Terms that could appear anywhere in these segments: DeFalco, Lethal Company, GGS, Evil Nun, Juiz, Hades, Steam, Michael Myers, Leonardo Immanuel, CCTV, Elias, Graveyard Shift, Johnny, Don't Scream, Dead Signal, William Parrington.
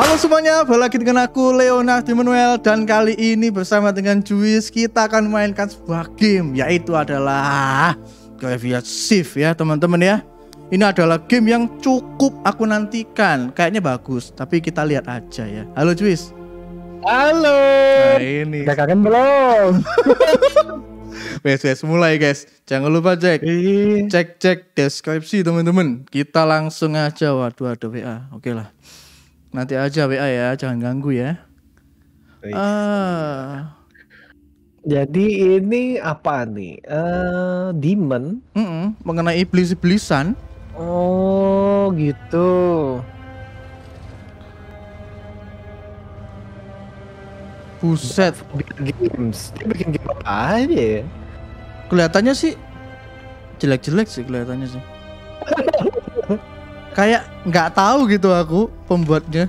Halo semuanya, balik lagi dengan aku Leonardo Immanuel. Dan kali ini bersama dengan Juiz kita akan mainkan sebuah game, yaitu adalah Graveyard Shift ya teman-teman ya. Ini adalah game yang cukup aku nantikan, kayaknya bagus, tapi kita lihat aja ya. Halo Juiz. Halo. Nah ini udah kangen belum? Wes mulai guys, jangan lupa cek deskripsi teman-teman. Kita langsung aja, waduh ada WA, oke lah. Nanti aja WA ya, jangan ganggu ya. Jadi ini apa nih? Demon? Mengenai iblis-iblisan. Oh gitu. Buset, games. Dia bikin game apa aja ya? Kelihatannya sih jelek-jelek sih kelihatannya sih. Kayak nggak tahu gitu aku pembuatnya.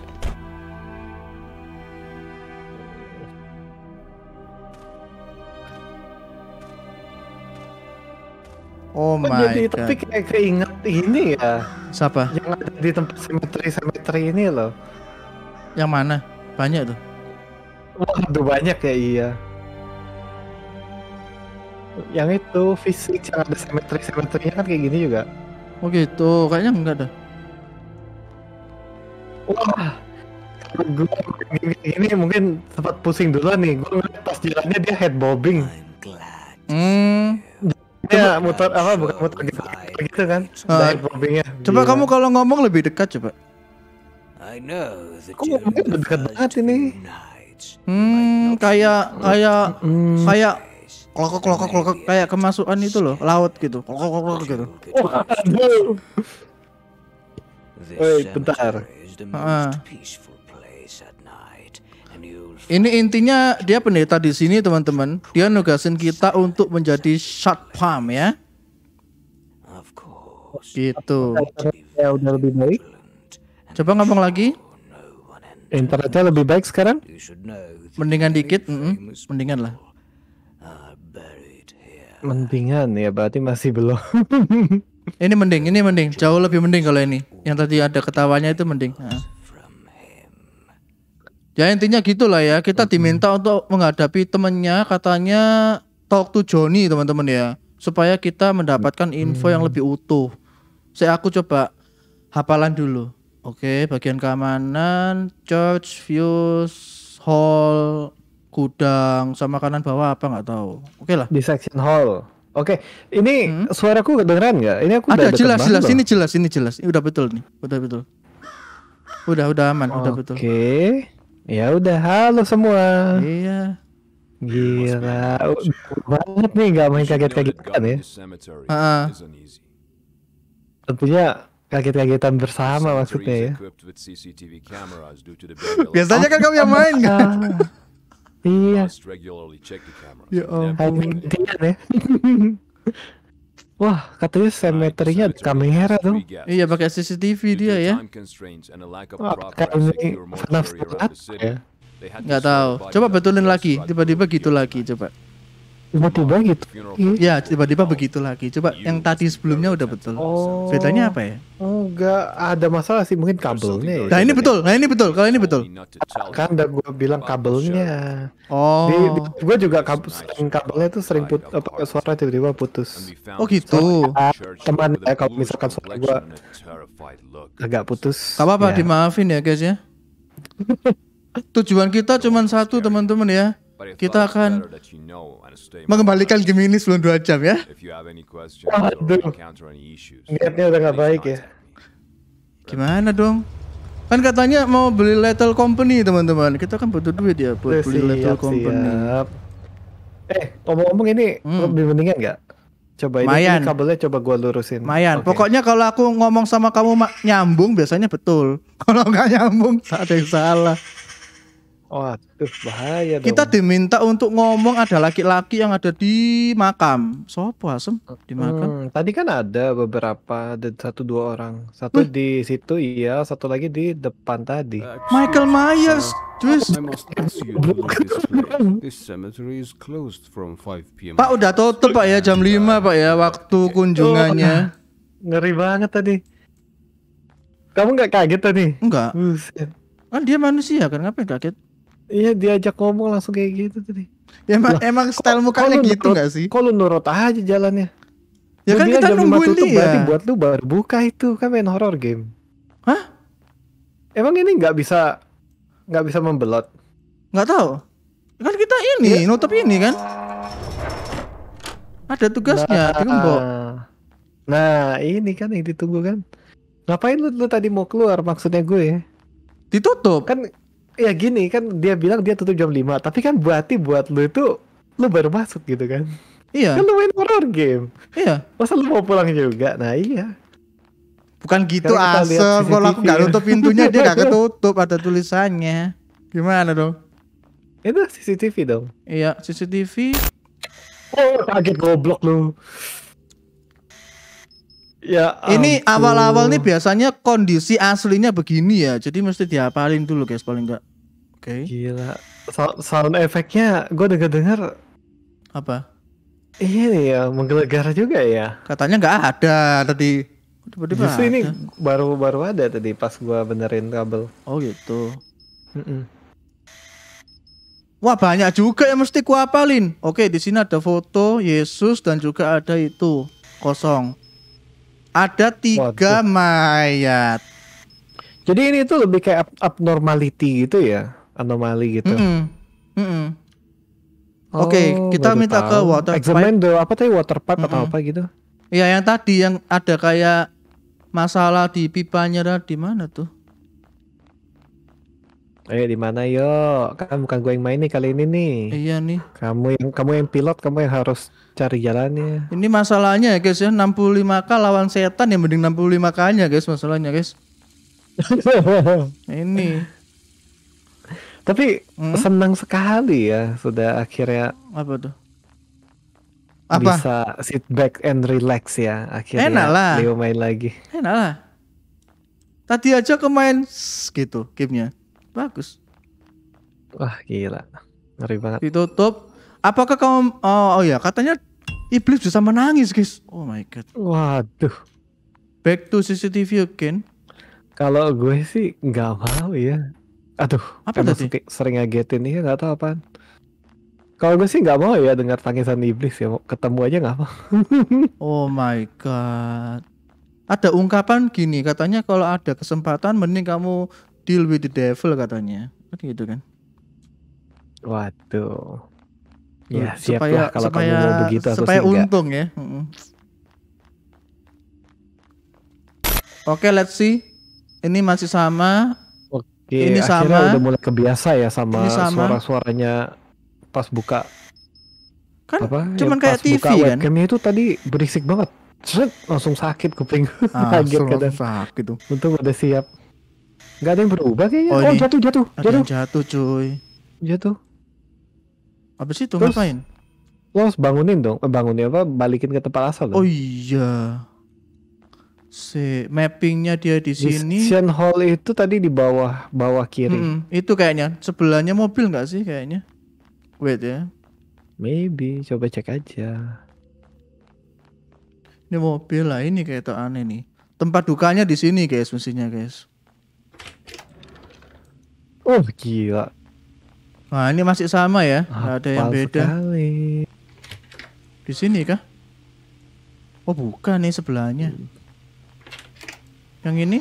Oh my jadi, god. Tapi kayak keinget ini ya. Siapa? Yang ada di tempat cemetery ini loh. Yang mana? Banyak tuh. Waduh banyak ya iya. Yang itu fisik yang ada cemetery-cemeterynya kan kayak gini juga. Oh gitu, kayaknya enggak dah. Wah, gue ini mungkin sempat pusing dulu nih. Gue ngeliat pas jalannya dia head bobbing. Ya motor apa bukan motor gitu kan? Head bobbingnya. Coba kamu kalau ngomong lebih dekat coba. Kok ngomongnya dekat banget ini? Kayak klokok kayak kemasukan itu loh, laut gitu. Klokok gitu. Aduh. Bentar. Ini intinya dia pendeta di sini teman-teman. Dia nugasin kita untuk menjadi shot palm ya. Gitu. Ya udah lebih baik. Coba ngomong lagi. Internetnya lebih baik sekarang? Mendingan dikit, mendingan lah. Mendingan ya, berarti masih belum. ini mending, jauh lebih mending kalau ini. Yang tadi ada ketawanya itu mending. Ya intinya gitulah ya. Kita diminta untuk menghadapi temennya, katanya talk to Johnny teman-teman ya, supaya kita mendapatkan info yang lebih utuh. Aku coba hafalan dulu. Oke, bagian keamanan, church, views, hall, gudang, sama kanan bawah apa nggak tahu. Oke lah. Di section hall. Oke, ini suaraku kedengeran nggak? Ini aku ada jelas. Ini jelas, Udah betul nih, udah aman, udah betul. Oke, ya udah. Halo semua. Iya. Gila, banget nih nggak main kaget-kagetan ya. Tentunya. Kaget-kagetan bersama maksudnya ya. Biasanya kan kamu yang main kan? Iya. Ya wah, katanya cemetery-nya ada kamera dong. Iya, pakai CCTV dia ya. Nggak tahu. Coba betulin lagi. Tiba-tiba gitu lagi, coba. Tiba-tiba gitu. Ya, tiba-tiba begitu lagi. Coba yang tadi sebelumnya udah betul. Oh. Bedanya apa ya? Oh, enggak ada masalah sih, mungkin kabelnya. Nah, ini betul. Kalau ini betul. Kan udah gua bilang kabelnya. Oh. Gua juga kabelnya tuh sering suara tiba-tiba putus. Oh, gitu. Teman kalau misalkan suara gua agak putus. Enggak apa-apa, dimaafin ya, guys ya. Tujuan kita cuma satu, teman-teman ya. Kita akan mengembalikan game ini sebelum 2 jam ya. Waduh, niatnya udah gak baik ya. Gimana dong? Kan katanya mau beli Lethal Company teman-teman. Kita kan butuh duit ya buat beli Lethal Company. Ngomong-ngomong ini lebih mendingan gak? Coba ini kabelnya coba gua lurusin. Mayan. Pokoknya kalau aku ngomong sama kamu nyambung biasanya betul. Kalau nggak nyambung ada yang salah. Waduh, bahaya dong. Kita diminta untuk ngomong ada laki-laki yang ada di makam. Sopo asem di makam. Tadi kan ada beberapa, ada 1-2 orang. Satu di situ iya, satu lagi di depan tadi. Michael Myers. Pak udah tutup Pak ya jam 5 Pak ya waktu kunjungannya. Ngeri banget tadi. Kamu nggak kaget tadi? Enggak. Kan dia manusia kan, ngapain kaget? Iya, diajak ngomong langsung kayak gitu tadi. Ya, emang style mukanya gitu nggak sih? Kok lu nurut aja jalannya? Ya kan kita nungguin dia. Berarti buat lu baru buka itu kan main horror game. Hah? Emang ini nggak bisa membelot? Nggak tahu. Kan kita ini nutup ini kan? Ada tugasnya, tembok. Nah, ini kan yang ditunggu kan. Ngapain lu tadi mau keluar maksudnya gue? Ditutup. Kan ya gini kan, dia bilang dia tutup jam 5, tapi kan berarti buat lu itu lu baru masuk gitu kan. Iya. Kan lu main horror game. Iya. Masa lu mau pulang juga? Nah, iya. Bukan gitu asal, kalau aku gak tutup pintunya dia gak ketutup, ada tulisannya. Gimana dong? Itu CCTV dong. Iya, CCTV. Oh, kaget goblok lu. Ya ampun. Ini awal-awal nih biasanya kondisi aslinya begini ya. Jadi mesti dihafalin dulu guys paling enggak. Oke. Gila. Sound efeknya gue dengar-dengar apa? Iya ya, menggelegar juga ya. Katanya nggak ada tadi. Justru ini baru ada tadi pas gua benerin kabel. Oh gitu. Wah, banyak juga yang mesti ku hafalin. Oke, di sini ada foto Yesus dan juga ada itu kosong. Ada 3 mayat. Jadi ini tuh lebih kayak abnormality gitu ya, anomali gitu. Oke, kita minta ke water pipe. Examine the apa tadi, water pipe atau apa gitu? Iya, yang tadi yang ada kayak masalah di pipanya di mana tuh? Ayo di mana yo? Kan bukan gue yang main nih kali ini nih. Iya nih. Kamu yang pilot, kamu yang harus cari jalannya. Ini masalahnya ya guys ya, 65k lawan setan, yang mending 65k-nya guys masalahnya guys. Ini. Tapi senang sekali ya sudah akhirnya. Apa tuh? Apa? Bisa sit back and relax ya akhirnya. Enak lah. Leo main lagi. Enak lah. Tadi aja kemain gitu game-nya. Bagus. Wah gila, ngeri banget. Ditutup. Apakah kamu? Oh ya, katanya iblis bisa menangis guys. Oh my god. Waduh. Back to CCTV again. Kalau gue sih nggak mau ya. Aduh. Apa tadi? Sering ngagetin ya, nggak tahu apaan. Kalau gue sih nggak mau ya dengar tangisan iblis ya. Ketemu aja nggak mau. Oh my god. Ada ungkapan gini, katanya kalau ada kesempatan mending kamu deal with the devil katanya, gitu kan? Waduh. Ya siap lah kalau kamu mau begitu. Supaya untung ya. Oke, let's see. Ini masih sama. Oke, ini sama. Udah mulai kebiasa ya sama suara-suaranya pas buka. Kan cuman kayak TV kan? Webcamnya itu tadi berisik banget. Langsung sakit kuping. Langsung sakit tuh. Untung udah siap. Gak ada yang berubah kayaknya. Oh, jatuh cuy. Jatuh. Abis itu ngapain? Lo harus bangunin dong. Bangunin apa? Balikin ke tempat asal dong. Oh iya. Si mappingnya dia di sini. Mission hall itu tadi di bawah kiri. Itu kayaknya sebelahnya mobil nggak sih kayaknya? Wait ya. Maybe coba cek aja. Ini mobil lah, ini kayak tuh aneh nih. Tempat dukanya di sini guys mestinya guys. Oh gila. Nah ini masih sama ya, nggak ada yang beda. Sekali. Di sini kah? Oh bukan, nih sebelahnya. Yang ini?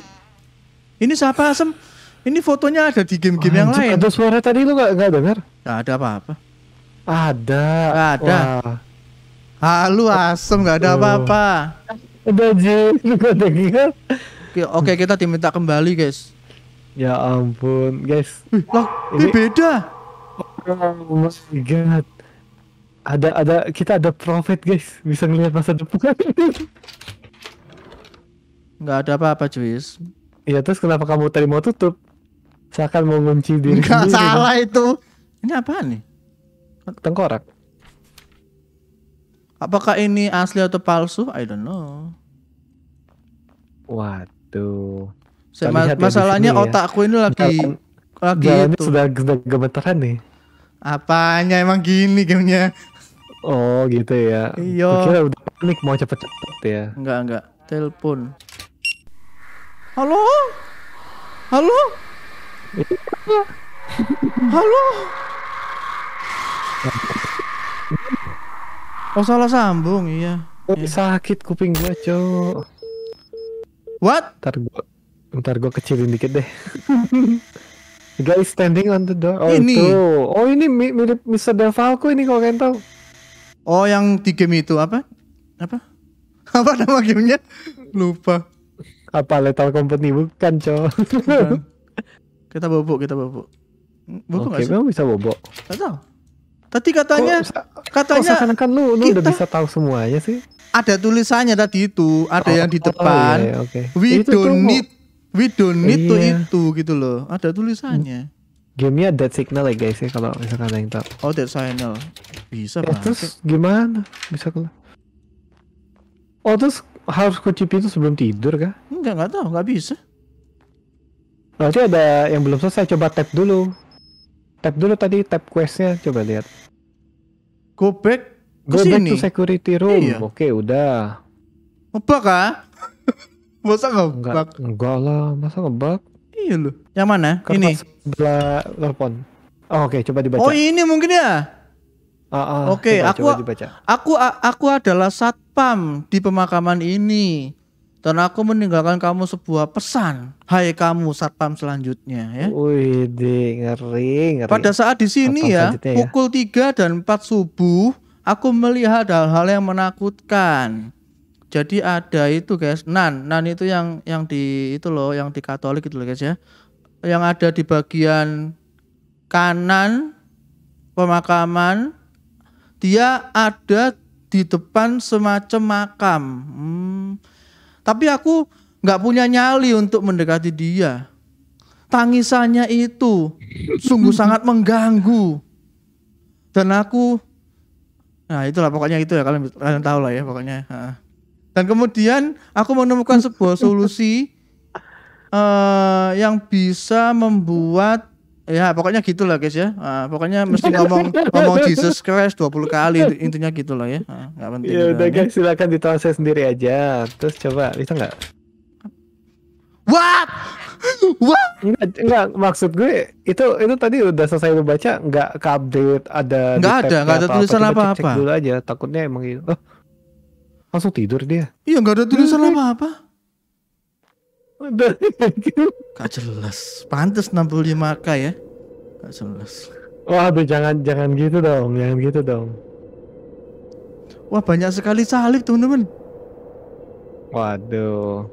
Ini siapa Asem? Ini fotonya ada di game-game yang lain. Ada suara tadi lu nggak dengar? Nggak ada apa-apa. Ada. Nggak ada. Halo Asem, nggak ada apa-apa. Ada aja, lu nggak dengar? Oke, kita diminta kembali guys. Ya ampun guys. Wih, ini beda. Oh my god. Kita ada profit guys. Bisa ngelihat masa depan. Nggak ada apa-apa Juiz. Iya, terus kenapa kamu tadi mau tutup? Seakan mau ngunci diri. Nggak salah itu. Ini apaan nih? Tengkorak. Apakah ini asli atau palsu? I don't know. Waduh. Masalahnya ya, otakku ini lagi itu sudah gemetaran nih. Apanya emang gini gamenya? Oh gitu ya. Iya. Kira udah panik mau cepet-cepet ya. Enggak. Telepon. Halo? Halo. Oh salah sambung, iya. Ya. Sakit kuping gua, Cok. What? Ntar gua kecilin dikit deh. The guy is standing on the door. Oh ini. Itu. Oh ini mirip Mr. DeFalco ini kalau kalian tahu. Oh yang di game itu apa? Apa? Apa nama gamenya? Lupa. Apa Lethal Company? Bukan, Cok. Kita bobok. Bobok enggak sih? Memang bisa bobok. Enggak tahu. Tadi katanya seakan-akan lu udah bisa tahu semuanya sih. Ada tulisannya tadi itu, ada yang di depan. Iya, okay. We don't need to itu gitu loh. Ada tulisannya. Gamenya Dead Signal ya guys ya kalau misalkan ada yang tahu. Oh, Dead Signal. Bisa banget. Terus gimana? Bisa kalau. Oh, terus harus kunci pintu sebelum tidur kah? Enggak tahu, enggak bisa. Berarti ada yang belum selesai, coba tap dulu tadi, tap questnya, coba lihat. Go back to security room. Iya. Oke, udah. Ngebug kah? Masa ngebug? Enggak lah, masa ngebug? Iya loh. Yang mana? Kertas ini? Sebelah telepon. Oh, oke, coba dibaca. Oh ini mungkin ya? Oke, aku adalah satpam di pemakaman ini. Dan aku meninggalkan kamu sebuah pesan. Hai kamu satpam selanjutnya ya. Wih, ngeri. Pada saat di sini ya, pukul 3 dan 4 subuh, aku melihat hal-hal yang menakutkan. Jadi ada itu guys, Nun itu yang di itu loh, yang di Katolik itu loh guys ya. Yang ada di bagian kanan pemakaman. Dia ada di depan semacam makam. Tapi aku nggak punya nyali untuk mendekati dia. Tangisannya itu sungguh sangat mengganggu. Dan aku, nah itulah pokoknya itu ya kalian tahu lah ya pokoknya. Dan kemudian aku menemukan sebuah solusi yang bisa membuat ya pokoknya gitulah guys ya. Pokoknya mesti ngomong Jesus Christ 20 kali intinya gitulah ya. Nggak penting. Ya udah guys, silakan ditolong sendiri aja. Terus coba bisa nggak? What? Enggak maksud gue itu tadi udah selesai lu baca, nggak ke update ada. Nggak ada tulisan apa-apa. Cek dulu aja, takutnya emang gitu. Oh, langsung tidur dia. Iya nggak ada tulisan apa-apa. Gak jelas. Pantes 65k ya. Gak jelas. Waduh, jangan gitu dong. Jangan gitu dong. Wah, banyak sekali salib teman-teman. Waduh.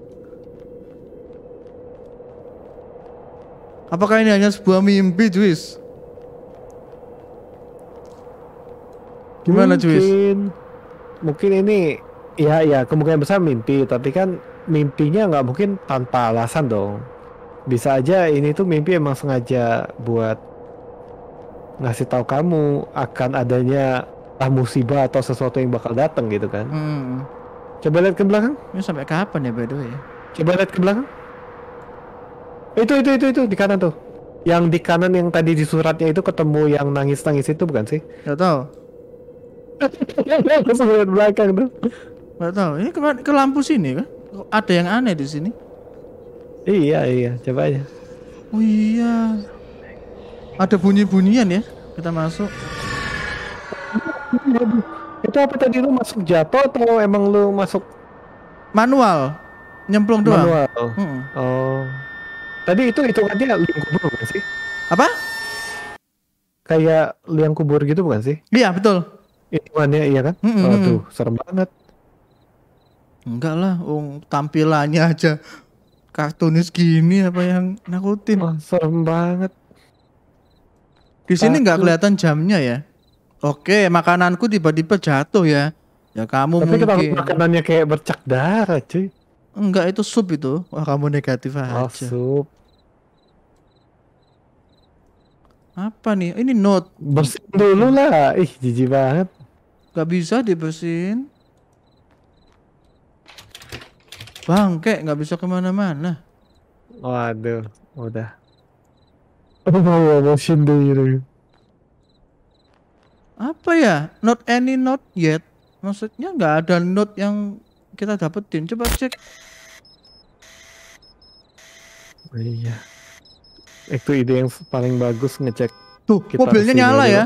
Apakah ini hanya sebuah mimpi, Juiz? Gimana, Juiz? Mungkin ini ya kemungkinan besar mimpi, tapi kan mimpinya nggak mungkin tanpa alasan dong. Bisa aja ini tuh mimpi emang sengaja buat ngasih tahu kamu akan adanya musibah atau sesuatu yang bakal datang gitu kan. Coba lihat ke belakang. Ini sampai kapan ya by the way? Coba lihat ke belakang. Itu di kanan tuh. Yang di kanan yang tadi di suratnya itu ketemu yang nangis itu bukan sih? Gak tau. Lihat belakang tuh. Gak tau. Ini ke lampu sini kan? Ada yang aneh di sini. Iya, coba aja. Oh iya. Ada bunyi-bunyian ya. Kita masuk. Itu apa tadi, lu masuk jatuh atau emang lu masuk manual? Nyemplung doang. Manual. Oh. Tadi itu katanya liang kubur bukan sih? Apa? Kayak liang kubur gitu bukan sih? Iya, betul. Hitungannya iya kan? Aduh, serem banget. Enggak lah, tampilannya aja kartunis gini apa yang nakutin. Oh, serem banget. Di sini nggak kelihatan jamnya ya. Oke, makananku tiba-tiba jatuh ya. Ya kamu tapi mungkin. Tapi makanannya kayak bercak darah cuy. Enggak, itu sup itu. Wah kamu negatif aja. Oh, sup. Apa nih? Ini note. Bersihin dulu lah. Ih jijik banget. Gak bisa dibersihin. Bangke, nggak bisa kemana-mana. Waduh, udah. Apa ya? Not any note yet. Maksudnya nggak ada note yang kita dapetin. Coba cek. Iya. Itu ide yang paling bagus ngecek. Tuh, mobilnya nyala dulu. Ya.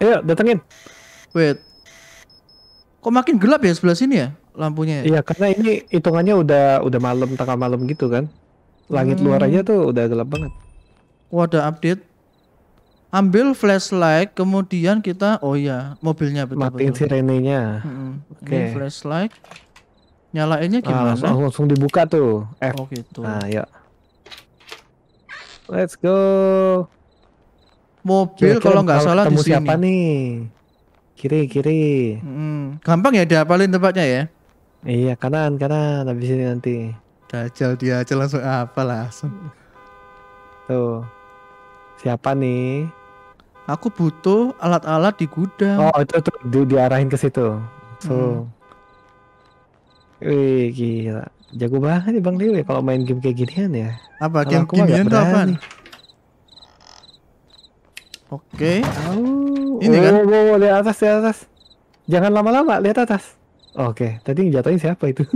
Ayo, datengin. Wait. Kok makin gelap ya sebelah sini ya lampunya? Iya, karena ini hitungannya udah malam, tengah malam gitu kan. Langit luar aja tuh udah gelap banget. Wah, ada update. Ambil flashlight, kemudian kita, oh iya, mobilnya betul-betul. Matiin sirenenya. Oke. Flashlight. Nyalainnya gimana? Ah, langsung dibuka tuh. F. Oh gitu. Nah, ya. Let's go. Mobil kalau nggak salah di sini. Siapa nih? Kiri. Gampang ya dihafalin tempatnya ya? Iya, kanan. Habis ini nanti. Dajal dia aja langsung apa langsung. Tuh. Siapa nih? Aku butuh alat-alat di gudang. Oh, itu diarahin ke situ. So. Wih, gila. Jago banget nih Bang Leo ya kalau main game kayak ginian ya. Apa game ginian tuh apa nih? Oke. Ini kan. Wow, lihat atas. Jangan lama-lama, lihat atas. Oke, tadi jatuhin siapa itu?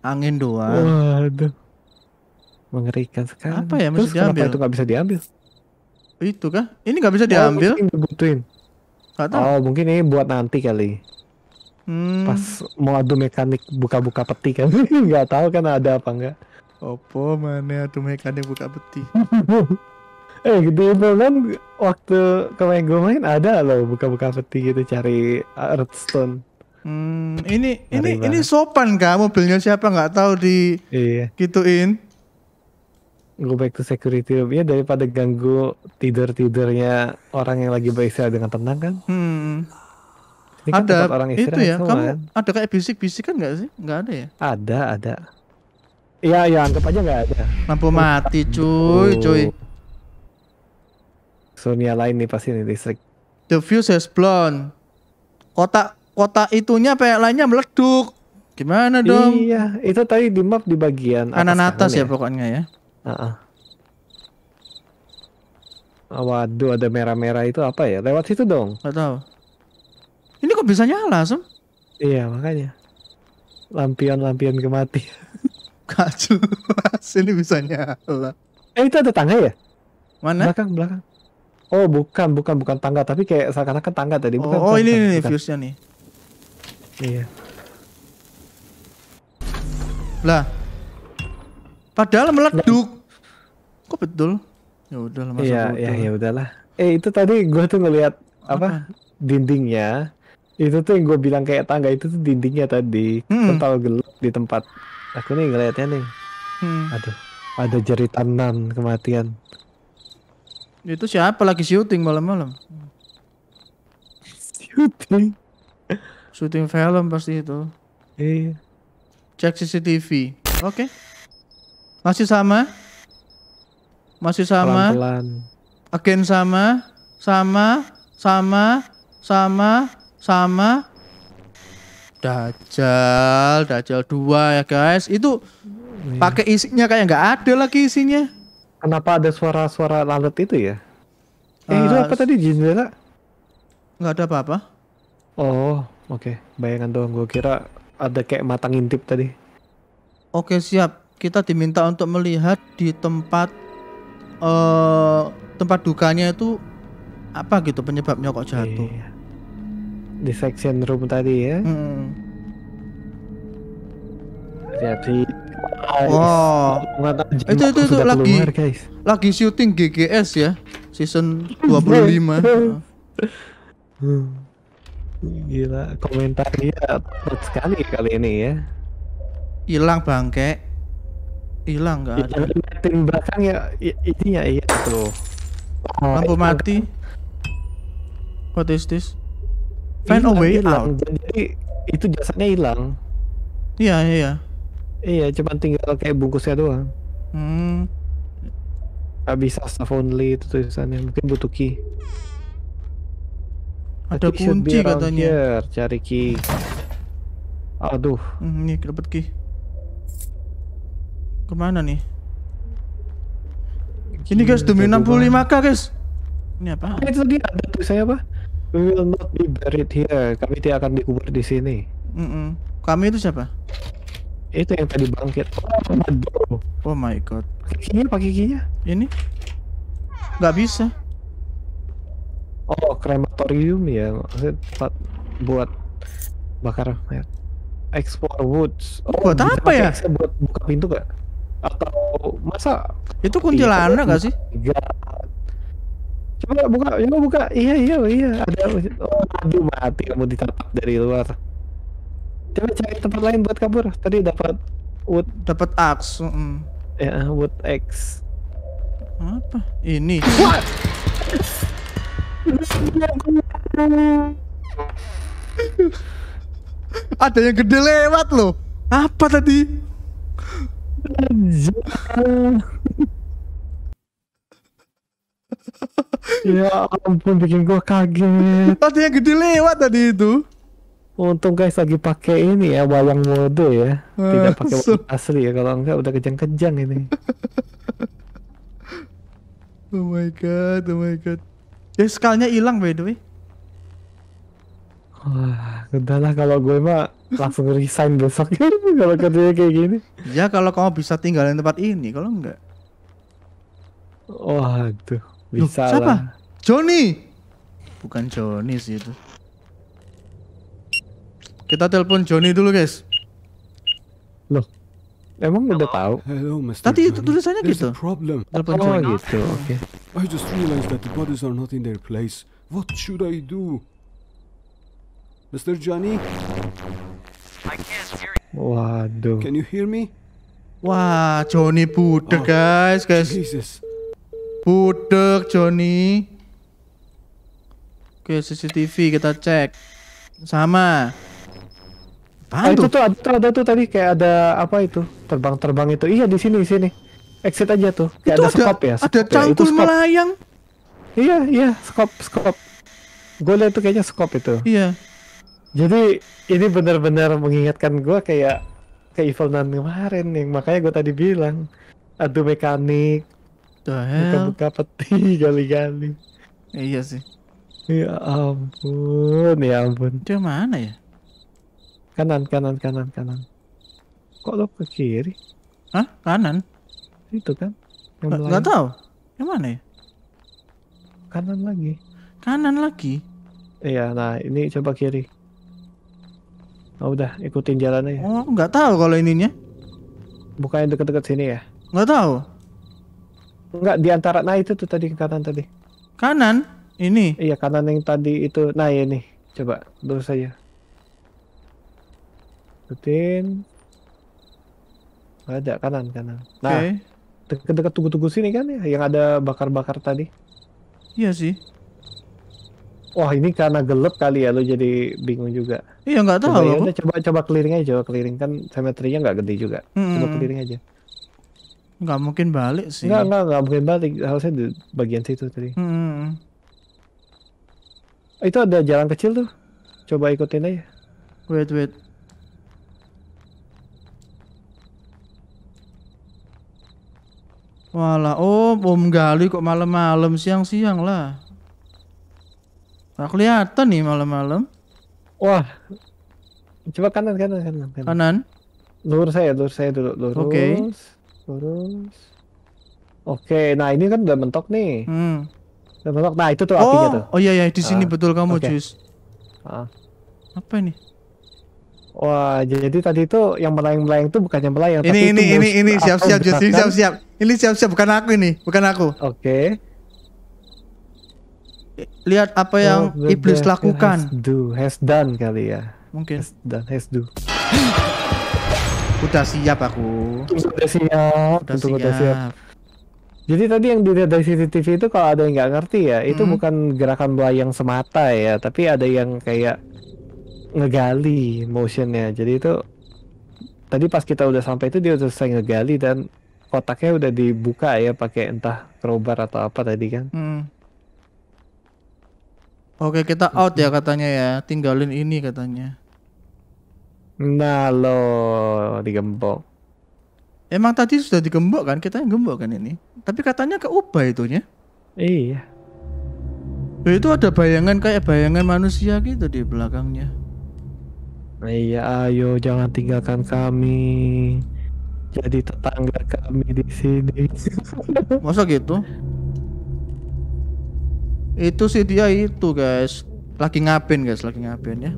Angin doang. Waduh. Mengerikan sekali. Apa ya mesti diambil? Itu nggak bisa diambil. Itu kah? Ini nggak bisa diambil? Dibutuhin. Oh, mungkin ini buat nanti kali. Pas mau adu mekanik buka-buka peti kan. Nggak tahu kan ada apa enggak. Opo mana adu mekanik buka peti. Di bulan waktu kemarin gue main ada loh buka-buka peti gitu cari redstone. Ini sopan kah mobilnya siapa nggak tahu di gituin. Go back to security room ya daripada ganggu tidurnya orang yang lagi beristirahat dengan tenang kan. Ini kan ada orang itu ya, kamu kan? Ada kayak bisik-bisik kan nggak sih? Nggak ada ya? Ada. Iya, ya anggap aja nggak ada. Lampu mati cuy. Sonia lain nih pasti nih listrik. The fuse has blown. Kotak itunya PL-nya meleduk. Gimana dong? Iya, itu tadi di map di bagian atas ya pokoknya ya. Waduh, ada merah-merah itu apa ya? Lewat situ dong. Nggak tahu. Ini kok bisa nyala langsung? Iya makanya. Lampion kemati. Gak jelas ini bisa nyala. Itu ada tangga ya? Mana? Belakang. Oh bukan tangga tapi kayak seakan-akan tangga tadi. Bukan, oh ini fuse-nya nih. Iya. Lah. Padahal meleduk. Kok betul? Ya udah lah. Iya udahlah. Itu tadi gue tuh ngelihat apa? Dindingnya. Itu tuh yang gue bilang kayak tangga itu tuh dindingnya tadi total gelap di tempat aku nih ngeliatnya nih. Aduh, ada jeritan nan kematian. Itu siapa lagi syuting malam-malam? Syuting film pasti itu. Cek CCTV. Oke. Masih sama. Pelan-pelan. Again sama. Dajal 2 ya guys. Itu pakai isinya kayak nggak ada lagi isinya. Kenapa ada suara-suara lalat itu ya? Itu apa tadi jendela? Nggak ada apa-apa. Oh, oke. Bayangan doang. Gue kira ada kayak mata ngintip tadi. Oke, siap. Kita diminta untuk melihat di tempat dukanya itu apa gitu penyebabnya kok jatuh. Di section room tadi ya. Jadi itu lagi keluar, guys. Lagi syuting GGS ya season 25. Gila komentarnya terus kali ini ya. Hilang bangke. Hilang nggak ada. Tim belakang ya intinya iya tuh. Lampu mati. What is this? Find a way out. Jadi itu jasadnya hilang. Iya cuma tinggal kayak bungkusnya doang. Abis staff only itu tulisannya mungkin butuh key. Ada kunci katanya. Here. Cari key. Aduh. Ini dapat key. Kemana nih? Ini guys demi 65k guys. Ini apa? Itu dia ada tulisannya apa? We will not be buried here. Kami tidak akan dikubur di sini. Kami itu siapa? Itu yang tadi bangkit. Oh my god. Kikinya pakai kikinya. Ini nggak bisa. Oh, krematorium ya, maksudnya tempat buat bakar mayat. Explore woods. Oh, buat apa ya? Buat buka pintu gak? Atau masa? Itu kuntilanak gak sih? Coba buka, coba buka. Iya iya iya. Ada. Oh, aduh mati kamu ditangkap dari luar. Coba cari tempat lain buat kabur. Tadi dapat wood, dapat axe. Ya, wood axe. Apa? Ini. What? Ada yang gede lewat loh. Apa tadi? Ya ampun, bikin gua kaget. Ada yang gede lewat tadi itu. Untung guys lagi pakai ini ya, wayang mode ya. Tidak pakai wayang asli ya, kalau enggak udah kejang-kejang ini. Oh my god, oh my god. Ya skalnya hilang by the way. Wah, udahlah kalau gue mah langsung resign besok kalau kerjanya kayak gini. Ya kalau kamu bisa tinggalin tempat ini, kalau enggak. Waduh, bisa. Loh, siapa? Lah. Johnny. Bukan Johnny sih itu. Kita telepon Johnny dulu, guys. Loh. Emang udah tahu. Hello, Mr. Tadi itu tulisannya gitu. Telepon Johnny gitu. Oke. I just realized that the bodies are not in their place. What should I do? Mr. Johnny? I can't hear you. Waduh. Can you hear me? Wah, Johnny budek, guys, guys. Jesus. Budek Johnny. Oke, CCTV kita cek. Sama. Ah, itu tuh ada tuh tadi kayak ada apa itu? Terbang-terbang itu. Iya, di sini, di sini. Exit aja tuh. Kayak itu ada skop ya. Skop ada cangkul ya, melayang. Iya, iya, skop. Gue lihat tuh kayaknya skop itu. Iya. Jadi ini benar-benar mengingatkan gue kayak Evil Nun kemarin nih, makanya gue tadi bilang aduh mekanik buka-buka peti gali-gali. Iya sih. Ya ampun, ya ampun. Dia mana ya? Kanan. Kok lo ke kiri? Hah? Kanan? Itu kan? Gak tau. Yang mana ya? Kanan lagi? Iya, nah ini coba kiri. Oh udah, ikutin jalannya. Oh, aku nggak tahu kalau ininya. Bukannya deket-deket sini ya? Nggak tahu. Nggak di antara. Nah itu tuh tadi kanan tadi. Kanan? Ini? Iya kanan yang tadi itu. Nah ini, coba lurus aja. Ikutin. Ada kanan. Nah, deket-deket tugu-tugu sini kan ya, yang ada bakar-bakar tadi. Iya sih. Wah ini karena gelap kali ya lo jadi bingung juga. Iya nggak tahu. Coba clearing aja, clearing kan cemetery-nya nggak gede juga. Coba clearing aja. Nggak mungkin balik sih. Nggak mungkin balik, harusnya di bagian situ tadi. Itu ada jalan kecil tuh. Coba ikutin aja. Wait. Walah, om gali kok malam-malam, siang-siang lah. Nggak kelihatan nih malam-malam. Wah, coba kanan. Kanan. Lurus saya dulu. Oke. Oke, nah ini kan udah mentok nih. Udah mentok. Nah itu tuh apinya tuh. Oh iya di sini betul kamu Juiz. Apa ini? Wah, jadi tadi itu yang melayang-melayang tuh bukannya melayang. Ini siap-siap Juiz, siap-siap. Ini siap-siap bukan aku. Oke. Lihat apa yang iblis lakukan. Has done kali ya. Mungkin. Has do. Udah siap aku. Udah siap. Jadi tadi yang dilihat dari CCTV itu kalau ada yang nggak ngerti ya, itu bukan gerakan melayang semata ya, tapi ada yang kayak ngegali motionnya. Jadi itu tadi pas kita udah sampai itu dia udah selesai ngegali dan kotaknya udah dibuka ya pakai entah crowbar atau apa tadi kan. Oke, kita out ya katanya ya, tinggalin ini katanya. Nah lo digembok. Emang tadi sudah digembok kan, kita yang gembok kan ini. Tapi katanya keubah itunya. Iya. Itu ada bayangan kayak bayangan manusia gitu di belakangnya. Iya, ayo jangan tinggalkan kami. Jadi tetangga kami di sini. Masa gitu? Itu sih dia itu, guys. Lagi ngapain, guys? Lagi ngapain ya?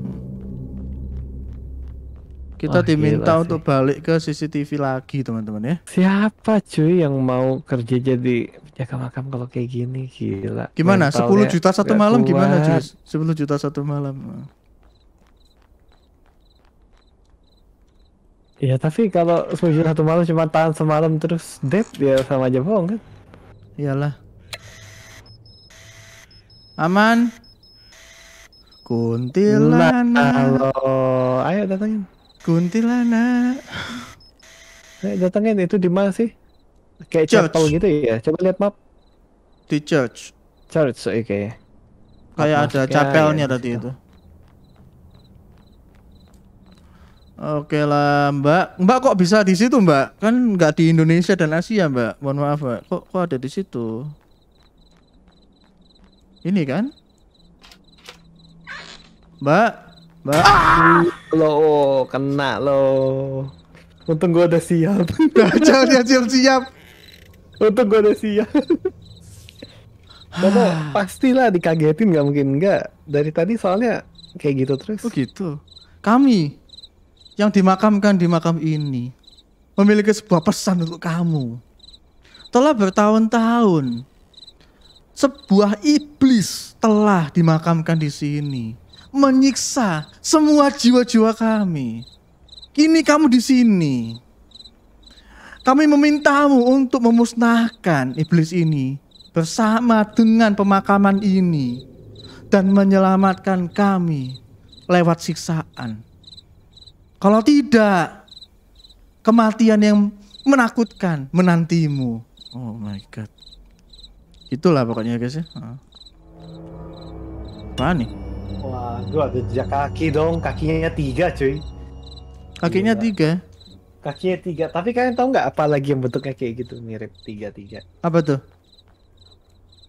Kita diminta untuk balik ke CCTV lagi, teman-teman ya. Siapa cuy yang mau kerja jadi penjaga makam kalau kayak gini? Gila. Gimana? 10 juta satu malam kuat. Gimana, cuy? 10 juta satu malam. Ya tapi kalau 10 juta satu malam cuma tahan semalam terus dead, ya sama aja bohong kan? Iyalah. Aman. Kuntilanak. Halo, ayo datangin. Kuntilanak. Ayo datangin, itu di mana sih? Kayak chapel gitu ya. Coba lihat map. Di church. Church, oke. Okay. Kayak ada chapelnya ya, tadi itu. Oke lah, Mbak. Mbak kok bisa di situ, Mbak? Kan nggak di Indonesia dan Asia, Mbak. Mohon maaf, Mbak. Kok ada di situ? Ini kan? Mbak, ah! Lo kena lo. Untung gua udah siap. siap. Untung gua udah siap. Bapak, pastilah dikagetin, nggak mungkin enggak. Dari tadi soalnya kayak gitu terus. Oh gitu. Kami yang dimakamkan di makam ini memiliki sebuah pesan untuk kamu. Telah bertahun-tahun sebuah iblis telah dimakamkan di sini, menyiksa semua jiwa-jiwa kami. Kini kamu di sini. Kami memintamu untuk memusnahkan iblis ini bersama dengan pemakaman ini dan menyelamatkan kami lewat siksaan. Kalau tidak, kematian yang menakutkan menantimu. Oh my god. Itulah pokoknya guys ya. Apa nih? Wah, gua ada jejak kaki dong, kakinya 3 cuy. Kakinya 3? Kakinya 3, tapi kalian tahu nggak apa lagi yang bentuknya kayak gitu mirip 3-3? Apa tuh?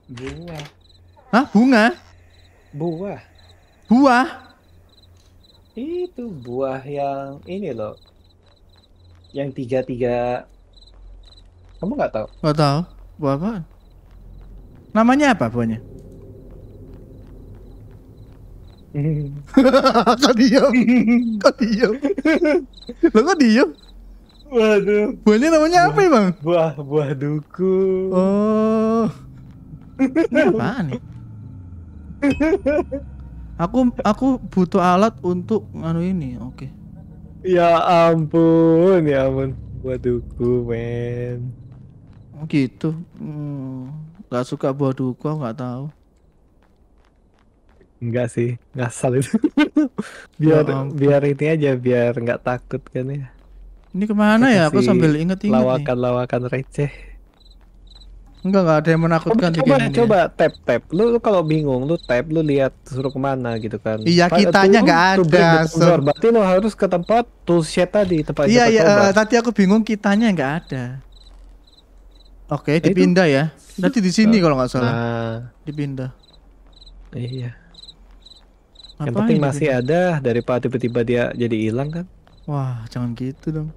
Bunga. Hah? Bunga? Buah. Buah? Itu buah yang ini loh, yang 3-3. Kamu nggak tahu? Nggak tahu. Buah apa? Namanya apa buahnya? Kok diem? Lo kok diem? Waduh. Buahnya namanya apa ya bang? Buah duku. Oh. Apaan nih? Aku butuh alat untuk anu ini, oke. Ya ampun. Buah duku men. Oh gitu. Gak suka buah duku, aku gak tahu. Enggak sih, ngasal itu. biar ini aja, biar nggak takut kan ya. Ini kemana ya? Aku sambil inget-inget lawakan-lawakan receh. Enggak ada yang menakutkan. Coba tap. Lu kalau bingung, lu tap, lu lihat suruh kemana gitu kan. Iya, kitanya nggak ada. Berarti lu harus ke tempat toolshed tadi, tempat. Iya, tadi aku bingung kitanya nggak ada. Oke, dipindah ya. Nanti di sini kalau nggak salah. Dipindah. Iya. Yang penting masih ada daripada tiba-tiba dia jadi hilang kan. Wah, jangan gitu dong.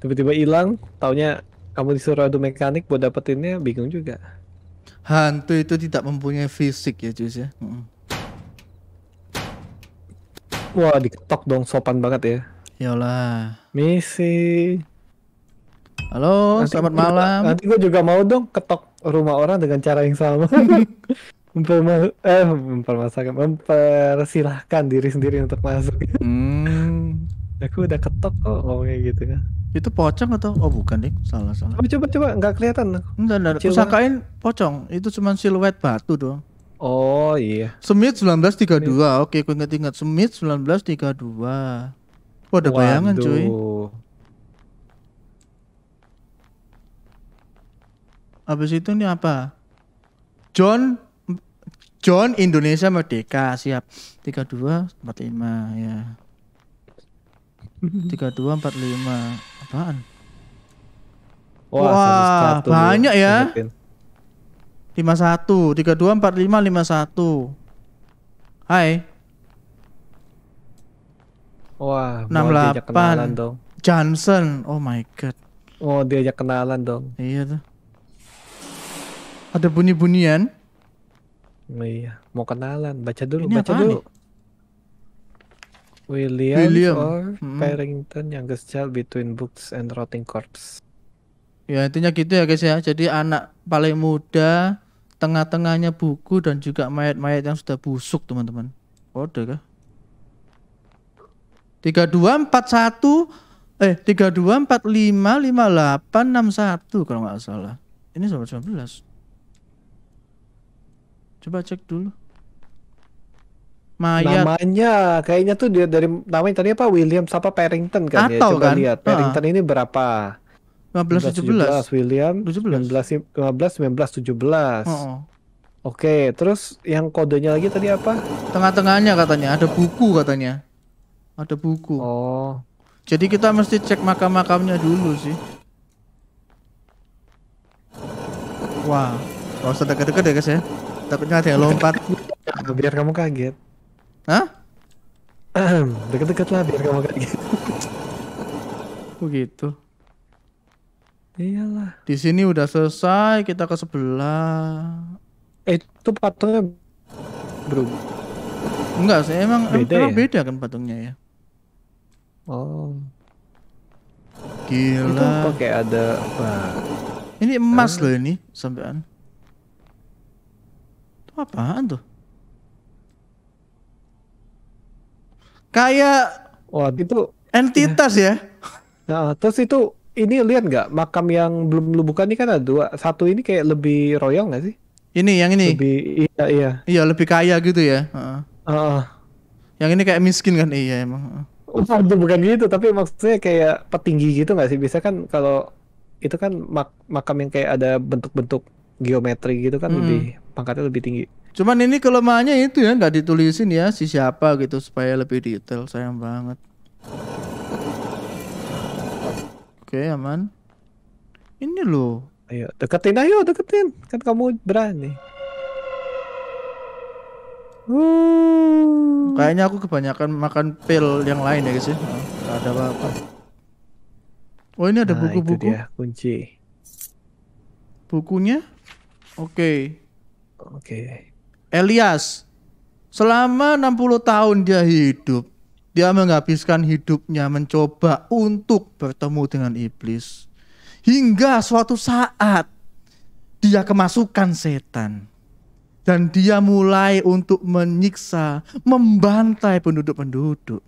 Tiba-tiba hilang, taunya kamu disuruh adu mekanik buat dapetinnya, bingung juga. Hantu itu tidak mempunyai fisik ya, Juiz ya. Wah, diketok dong, sopan banget ya. Yalah. Misi. Halo, nanti selamat malam. Nanti gue juga mau dong ketok rumah orang dengan cara yang sama. Mempersilahkan diri sendiri untuk masuk. Aku udah ketok kok ngomongnya gitu kan. Itu pocong atau? Oh bukan deh, salah. Coba nggak kelihatan. Enggak. Sakain pocong, itu cuma siluet batu doang. Oh iya. Smith 1932, oke aku ingat-ingat. Smith 1932. Wah ada bayangan cuy. Habis itu nih apa? John Indonesia Merdeka, siap. 3245 ya. 3245 apaan? Wah, banyak ya. 51 3245 51. Hai. Wah, 68 Johnson, oh my god. Oh, diajak kenalan dong. Iya tuh. Ada bunyi-bunyian. Iya, mau kenalan. Baca dulu, ini baca dulu. Nih? William or Parrington, youngest child between books and rotting corpse. Ya intinya gitu ya guys ya. Jadi anak paling muda, tengah-tengahnya buku dan juga mayat-mayat yang sudah busuk teman-teman. Kode kah? 32, 45, 58, 61 kalau nggak salah. Ini 119. Coba cek dulu. Mayat. Namanya kayaknya tuh dia dari namanya tadi apa, William siapa Parrington kan ya? Coba kan? Lihat Parrington ini berapa? 15, 17. William 17, 19, 17. Oke, terus yang kodenya lagi tadi apa? Tengah-tengahnya katanya ada buku katanya. Ada buku. Oh. Jadi kita mesti cek makam-makamnya dulu sih. Wah, gak usah deket-deket ya guys ya. Takutnya ada yang lompat. Biar kamu kaget. Hah? Deket-deket lah biar kamu kaget. Begitu. Iyalah. Di sini udah selesai, kita ke sebelah. Itu patungnya berubah. Enggak sih, emang beda kan patungnya ya. Oh. Gila. Itu pakai ada apa? Ini emas loh ini sampean. Itu apaan tuh? Kayak itu entitas ya. Nah, terus itu ini lihat nggak makam yang belum lu buka ini kan ada dua. Satu ini kayak lebih royal nggak sih? Ini yang ini. Lebih iya lebih kaya gitu ya. Yang ini kayak miskin kan iya emang. Bukan gitu tapi maksudnya kayak petinggi gitu nggak sih? Biasa kan kalau itu kan makam yang kayak ada bentuk-bentuk geometri gitu kan lebih pangkatnya lebih tinggi. Cuman ini kelemahannya itu ya nggak ditulisin ya si siapa gitu supaya lebih detail, sayang banget. Oke aman. Ini loh. Ayo deketin, kan kamu berani. Kayaknya aku kebanyakan makan pil yang lain ya guys ya. Nggak ada apa-apa. Oh ini ada buku-buku. Itu dia kunci. Bukunya? Oke. Oke. Elias, selama 60 tahun dia hidup, dia menghabiskan hidupnya mencoba untuk bertemu dengan iblis. Hingga suatu saat, dia kemasukan setan. Dan dia mulai untuk menyiksa, membantai penduduk-penduduk.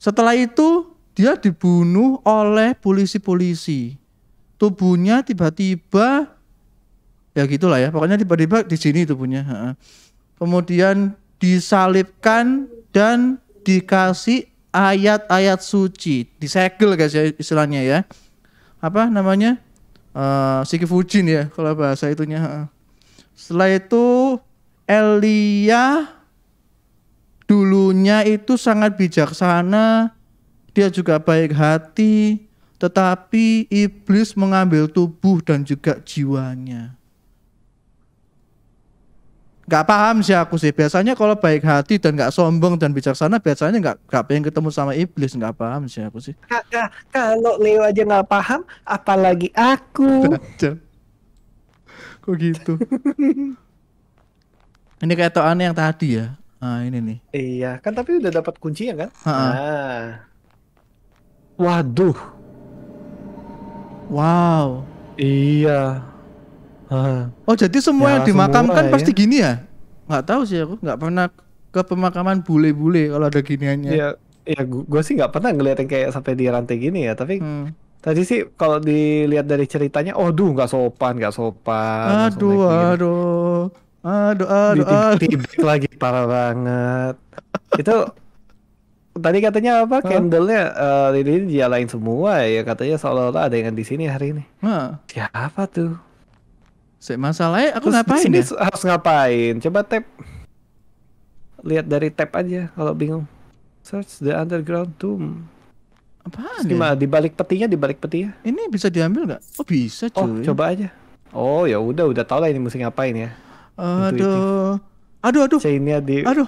Setelah itu, dia dibunuh oleh polisi-polisi. Tubuhnya tiba-tiba... ya gitulah ya, pokoknya tiba-tiba di sini tubuhnya. Kemudian disalibkan dan dikasih ayat-ayat suci, disegel guys ya istilahnya ya. Apa namanya? Sikifujin ya kalau bahasa itunya. Setelah itu Elia dulunya itu sangat bijaksana, dia juga baik hati, tetapi iblis mengambil tubuh dan juga jiwanya. Gak paham sih aku sih, biasanya kalau baik hati dan gak sombong dan bijaksana biasanya gak pengen ketemu sama iblis, gak paham sih aku sih. Kalau Leo aja gak paham, apalagi aku. Kok gitu? Ini kayak toane yang tadi ya? Nah ini nih. Iya kan tapi udah dapat kuncinya kan? Waduh. Wow. Iya. Oh jadi semua yang dimakamkan semua, pasti gini ya? Nggak tahu sih aku, nggak pernah ke pemakaman bule-bule kalau ada giniannya. Iya, ya, gue sih nggak pernah ngeliat yang kayak sampai di rantai gini ya. Tapi tadi sih kalau dilihat dari ceritanya, aduh nggak sopan. Aduh. Ditibik lagi parah banget. Itu tadi katanya apa? Candlenya ini dinyalain semua ya katanya seolah-olah ada yang di sini hari ini. Siapa tuh? Masalahnya aku ngapain ya? Harus ngapain? Coba tap. Lihat dari tap aja kalau bingung. Search the underground tomb. Apaan ya? Di balik petinya, Ini bisa diambil nggak? Oh bisa cuy. Oh coba aja. Oh ya udah tau lah ini mesti ngapain ya. Aduh. Aduh. Chainnya di. Aduh.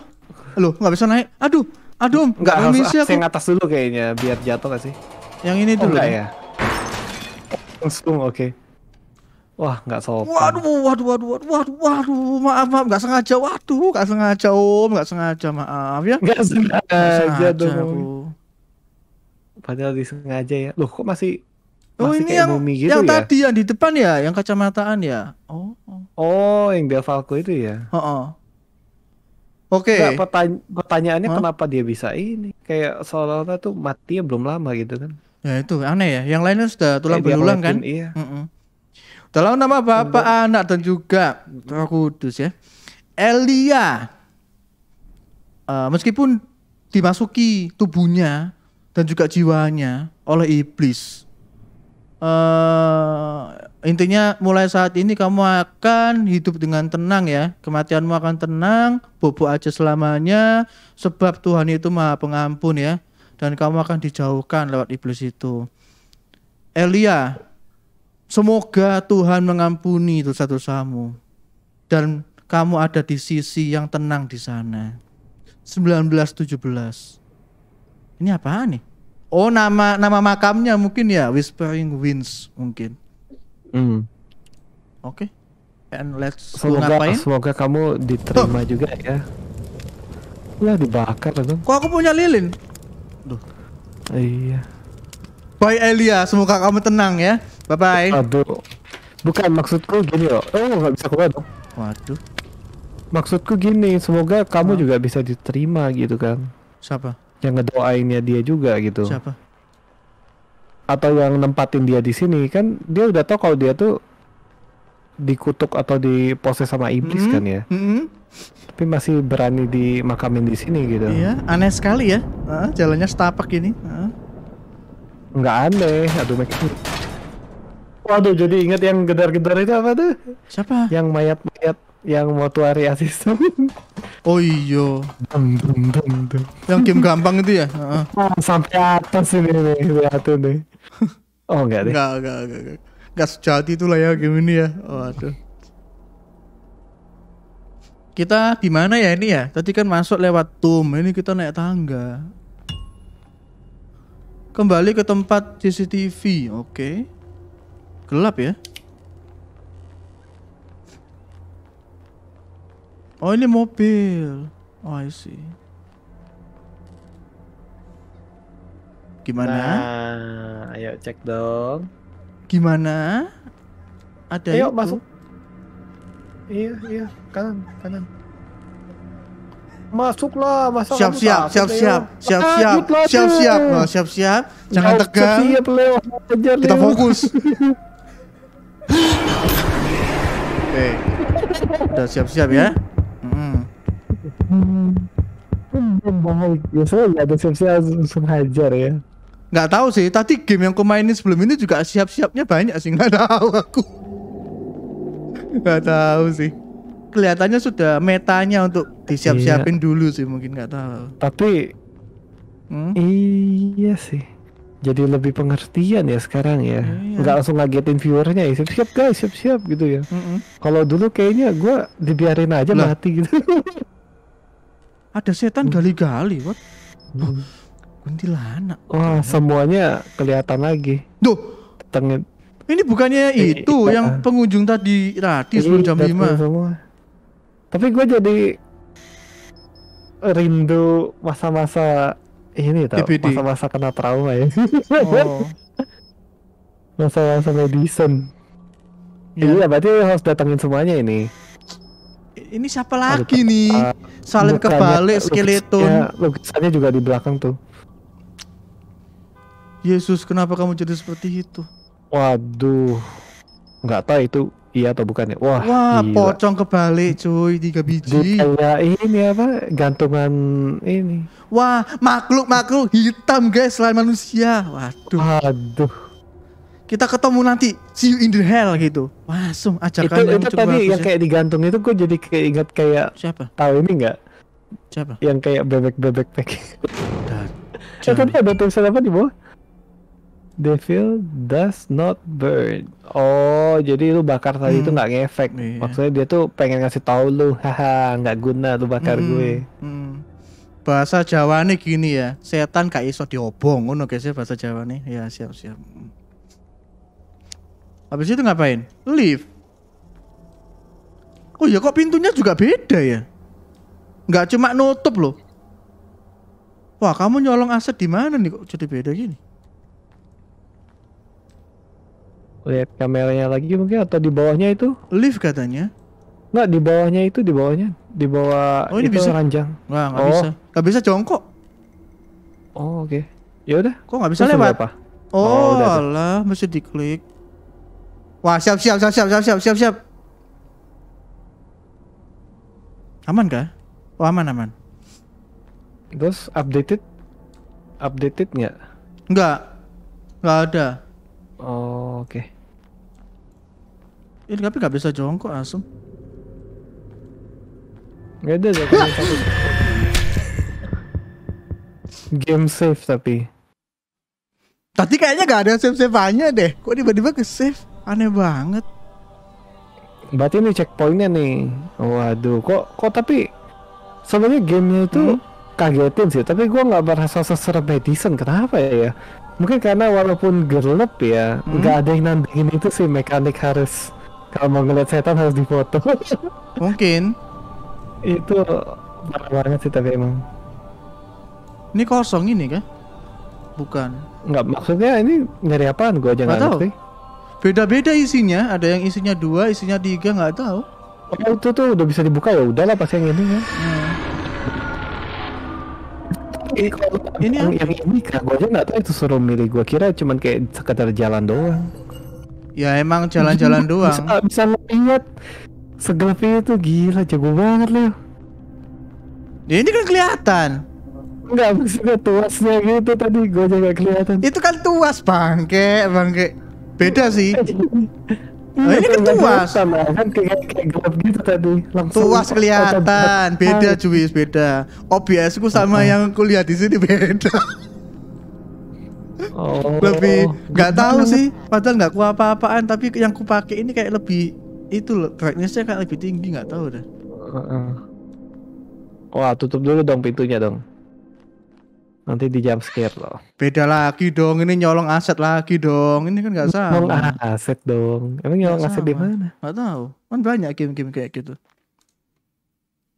Loh nggak bisa naik. Aduh. Aduh, nggak habisnya aku. Yang atas dulu kayaknya, biar jatuh gak sih? Yang ini dulu ya? Langsung, oke. Wah, nggak sopan. Waduh, maaf, nggak sengaja. Waduh, nggak sengaja om, nggak sengaja, maaf ya. Nggak sengaja dong. Padahal disengaja ya. Loh, kok masih? Oh ini yang gitu yang ya? Tadi yang di depan ya, yang kacamataan ya. Oh, yang dia Falco itu ya. Oke. Nah, pertanyaannya kenapa dia bisa ini? Kayak seolah-olah tuh matinya belum lama gitu kan? Ya itu aneh ya. Yang lainnya sudah tulang belulang kan? Iya. Dalam nama bapak, anak dan juga Roh Kudus ya, Elia, meskipun dimasuki tubuhnya dan juga jiwanya oleh iblis, intinya mulai saat ini kamu akan hidup dengan tenang ya, kematianmu akan tenang, bobo aja selamanya, sebab Tuhan itu Maha Pengampun ya, dan kamu akan dijauhkan lewat iblis itu. Elia, semoga Tuhan mengampuni dosa-dosamu dan kamu ada di sisi yang tenang di sana. 1917. Ini apaan nih? Oh, nama makamnya mungkin ya, Whispering Winds mungkin. Oke. And let's semoga kamu diterima juga ya. Lah dibakar dong. Kok aku punya lilin? Duh. Iya. Bye Elia, semoga kamu tenang ya. Bye bye. Aduh, bukan maksudku gini loh. Nggak bisa keluar dong. Waduh. Maksudku gini, semoga kamu juga bisa diterima gitu kan. Siapa? Yang ngedoainnya dia juga gitu. Siapa? Atau yang nempatin dia di sini kan, dia udah tahu kalau dia tuh dikutuk atau diposes sama iblis kan ya. Tapi masih berani dimakamin di sini gitu. Iya, aneh sekali ya. Jalannya setapak ini. Nggak aneh. Aduh, waduh, jadi ingat yang gedar-gedar itu apa tuh? Siapa? Yang mayat-mayat yang motuari asisten. Oh iyo. Yang game gampang itu ya? Sampai atas ini nih, liatin nih. Oh enggak deh. Enggak. Enggak sejati itulah ya game ini ya. Waduh. Kita di mana ya ini ya? Tadi kan masuk lewat tomb, ini kita naik tangga. Kembali ke tempat CCTV, oke. Gelap ya. Oh ini mobil. Oh I see. Gimana? Nah, ayo cek dong. Gimana? Ada ayo itu? Masuk. Iya, kanan. Masuklah, masuk. Siap-siap. Jangan tegang. Kita fokus. Oke, udah siap-siap ya. Biasanya nggak ada siap-siap langsung hajar ya. Nggak tahu sih. Tadi game yang aku mainin sebelum ini juga siap-siapnya banyak sih. Nggak tahu aku. Nggak tahu sih. Kelihatannya sudah metanya untuk disiap-siapin dulu sih mungkin, nggak tahu. Tapi iya sih. Jadi lebih pengertian ya sekarang ya, nggak langsung ngagetin viewernya ya, siap-siap guys, siap-siap gitu ya. Kalau dulu kayaknya gue dibiarin aja mati gitu. Ada setan gali-gali, what? Kuntilanak. Wah, semuanya kelihatan lagi. Duh, tengit. Ini bukannya itu yang pengunjung tadi sebelum jam 5 semua. Tapi gue jadi rindu masa-masa ini tau, masa-masa kena trauma ya. Masa-masa medicine. Iya, berarti harus datangin semuanya ini. Ini siapa lagi nih? Salim kebalik, skeleton. Lukisannya juga di belakang tuh. Yesus, kenapa kamu jadi seperti itu? Waduh, nggak tahu itu iya atau bukan ya. Wah, pocong kebalik cuy, 3 biji. Kayak ini apa, gantungan ini. Wah, makhluk hitam guys, selain manusia. Waduh. Kita ketemu nanti, see you in the hell gitu. Langsung ajakan itu tadi yang kayak digantung itu, gue jadi keinget kayak siapa? Tahu ini nggak? Siapa? Yang kayak bebek-bebek pack. Tadi ada tulisan apa di bawah? Devil does not burn. Oh, jadi lu bakar tadi itu nggak ngefek. Maksudnya dia tuh pengen ngasih tahu lu, haha, nggak guna lu bakar gue. Bahasa Jawa nih gini ya, setan gak iso diobong, ngono guys ya bahasa Jawa nih. Ya siap-siap. Habis itu ngapain? Leave. Oh ya kok pintunya juga beda ya? Nggak cuma nutup loh. Wah kamu nyolong aset di mana nih kok jadi beda gini? Lihat kameranya lagi mungkin atau di bawahnya itu? Leave katanya. Nggak di bawahnya itu, di bawahnya, di bawah. Oh ini itu bisa ranjang. Nggak, nggak bisa. Nggak bisa jongkok. Oh oke. Okay. Ya udah. Kok nggak bisa lewat? Apa? Oh alah, mesti diklik. Wah siap. Aman kah? Oh aman. Terus updated nggak? Nggak ada. Oh, oke. Okay. Ini tapi nggak bisa jongkok langsung. Nggak ada jongkok. Game save tapi. Tadi kayaknya nggak ada save-saveannya deh. Kok tiba-tiba ke save? Aneh banget. Berarti ini checkpointnya nih. Waduh, kok tapi sebenarnya gamenya itu kagetin sih. Tapi gue nggak merasa seserem Madison. Kenapa ya? Mungkin karena walaupun gelap ya, nggak ada yang nandingin itu sih. Mekanik harus kalau mau ngeliat setan harus difoto. Mungkin itu parah banget sih tapi emang. Ini kosong ini kah? Bukan. Nggak, maksudnya ini nyari apaan? Gue aja nggak ngerti. Beda-beda isinya, ada yang isinya 2, isinya 3, nggak tahu. Oh itu tuh udah bisa dibuka ya, udahlah pas yang ini ya. Ini yang ini kan gue aja nggak tahu itu suruh milih, gue kira cuman kayak sekedar jalan doang. Ya emang jalan-jalan doang. Bisa lihat segelapnya tuh gila, jago banget Leo. Ya ini kan kelihatan. Enggak maksudnya tuasnya gitu tadi gue aja nggak kelihatan. Itu kan tuas bangke. Beda sih. Nah, ini kan tuas sama kan kayak gelap gitu tadi. Langsung tuas kelihatan, beda Juiz, beda. Obvious-ku sama yang kulihat di sini beda. Oh. Lebih nggak tahu sih, padahal nggak ku apa-apaan, tapi yang ku pakai ini kayak lebih itu loh, brightness-nya kan lebih tinggi, nggak tahu dah. Wah, tutup dulu dong pintunya dong. Nanti di jump scare loh. Beda lagi dong, ini nyolong aset lagi dong. Ini kan nggak sama. Nyolong aset dong. Emang nyolong aset di mana? Nggak tahu. Kan banyak game-game kayak gitu.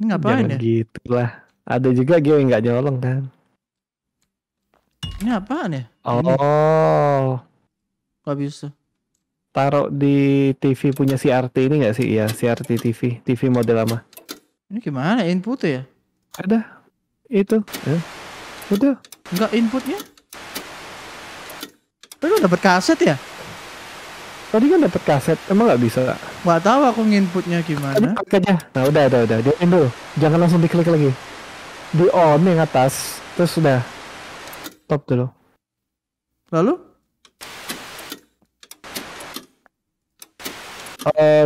Ini ngapain ya? Gitulah. Ada juga game yang nggak nyolong kan. Ini apaan ya? Oh. Nggak bisa. Taruh di TV punya CRT ini nggak sih? Iya, CRT TV. TV model lama. Ini gimana? Input ya? Ada. Itu. Udah, enggak inputnya? Tadi kan dapet kaset ya? Tadi kan dapet kaset, emang nggak bisa? Nggak tahu aku nginputnya gimana. Aja. Nah udah, di on dulu. Jangan langsung diklik lagi. Di on yang atas, terus sudah. Top dulu. Lalu?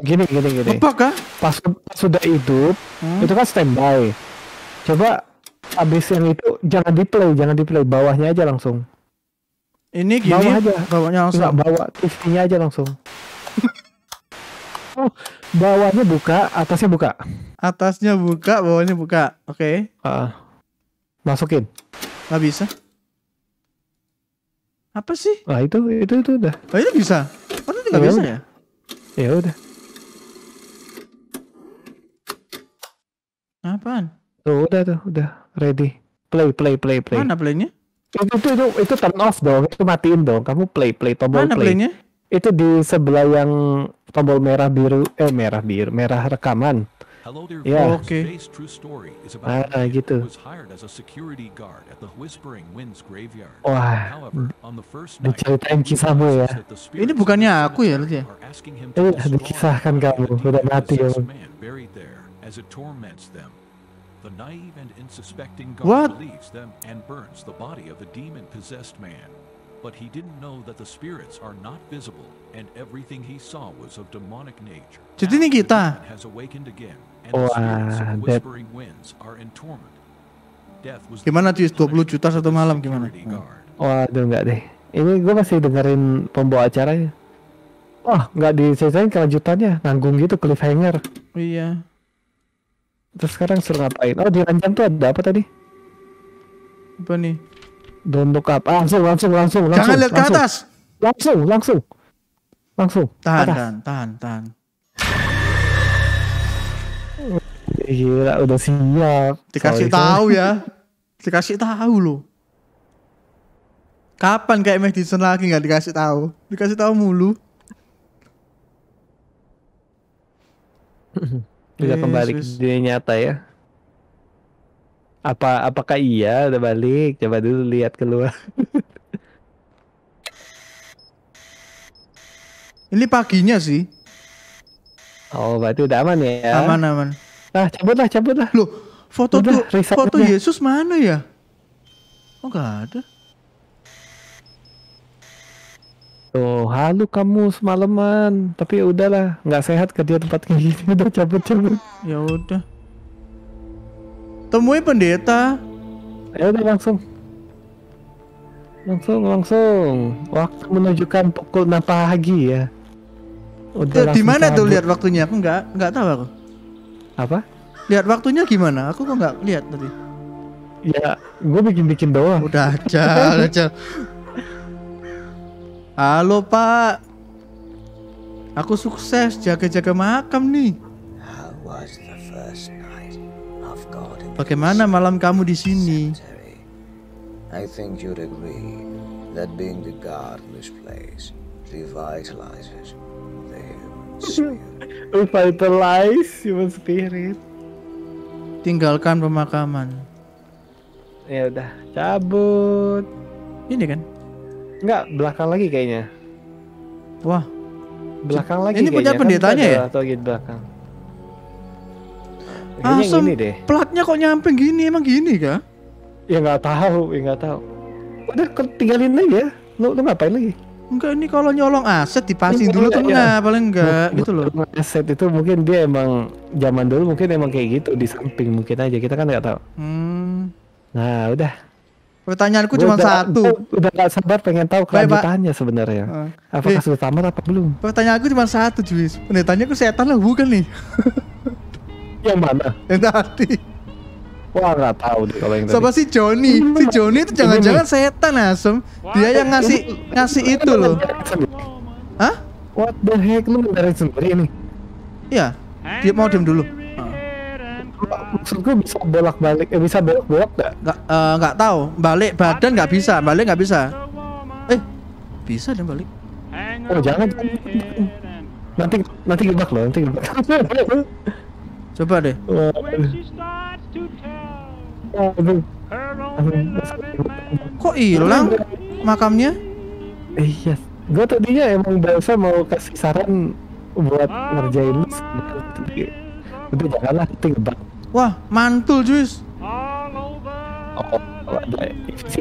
Gini. Apakah? Pas sudah hidup, itu kan standby. Coba. Abis yang itu jangan di play bawahnya aja langsung. Ini gini bawah aja. Bawahnya langsung. Nggak, bawa TV-nya aja langsung. Oh, bawahnya buka, atasnya buka. Atasnya buka, bawahnya buka. Oke. Okay. Masukin. Nggak bisa. Apa sih? Nah, itu udah. Oh, itu bisa. Oh, itu nggak bisa ya? Ya udah. Apaan? Tuh udah ready. Play. Mana playnya? Itu turn off dong, itu matiin dong. Kamu play tombol mana play. Mana playnya? Itu di sebelah yang tombol merah rekaman. Ya. Oke. Ah gitu. Wah. Diceritain kisahmu ya. Ini bukannya aku ya, Lutz ya? Dikisahkan kamu udah mati ya. The naive and unsuspecting guard believes them and burns the body of the demon-possessed man. But he didn't know that the spirits are not visible and everything he saw was of demonic nature. Jadi ini kita. Wah, Death. Gimana tuh 20 juta satu malam gimana? Waduh enggak deh. Ini gue masih dengerin pembawa acaranya. Wah, enggak diselesain kelanjutannya. Nanggung gitu cliffhanger. Iya. Terus sekarang suruh ngapain? Oh di ranjang tuh ada apa tadi? Apa nih? Don't look up. Langsung. Jangan lihat ke atas. Langsung. Tahan. Gila, udah siap. Dikasih tahu lo. Kapan kayak Madison lagi nggak dikasih tahu? Dikasih tahu mulu. Tidak kembali ke dunia nyata ya? Apakah iya udah balik? Coba dulu lihat keluar. Ini paginya sih. Oh, berarti udah aman ya? Aman. Nah, cabut lah. Loh, foto Yesus mana ya? Oh, nggak ada. Tuh, halu kamu semalaman. Tapi udahlah, nggak sehat kerja tempat kayak gini. Udah cabut. Ya udah. Temui pendeta. Ayo udah langsung. Waktu menunjukkan pukul 6 pagi ya. Udah di mana tuh lihat waktunya? Aku nggak tahu aku. Apa? Lihat waktunya gimana? Aku kok nggak lihat tadi. Ya, gue bikin doang. Udah aja. Halo Pak, aku sukses jaga-jaga makam nih. Bagaimana malam kamu di sini? I think you'd agree that being the guard of this place revitalizes the human spirit. Tinggalkan pemakaman. Ya udah, cabut. Ini kan? Enggak, belakang lagi kayaknya. Wah, belakang lagi. Ini punya pendetanya ya? Atau gitu belakang? Asem, platnya kok nyampe gini, emang gini kah? Ya nggak tahu. Udah tinggalin aja, lu ngapain lagi? Enggak, ini kalau nyolong aset dipasin dulu tengah, paling enggak gitu loh. Aset itu mungkin dia emang zaman dulu mungkin emang kayak gitu, di samping mungkin aja, kita kan nggak tahu. Nah udah. Pertanyaanku cuma satu. Udah gak sabar pengen tahu kelanjutannya sebenarnya. Apakah sudah tamat apa belum? Pertanyaanku cuma satu, Juiz. Pendetanya aku setan lah bukan nih? Yang mana? Yang tadi. Wah nggak tahu deh kalau yang tadi. Sama si Johnny. Si Johnny itu jangan-jangan setan asem. Dia yang ngasih itu loh. Hah? What the heck, lu dari sendiri nih? Iya. Dia mau diem dulu. Maksud gue bisa bolak-balik, bisa bolak-balik nggak tahu, balik badan nggak bisa. Bisa dan balik. Oh jangan. Nanti gebak loh, Coba deh. Kok hilang makamnya? Iya, gue tadinya emang biasa mau kasih saran buat ngerjain lu, tapi janganlah gebak. Wah, mantul Juiz.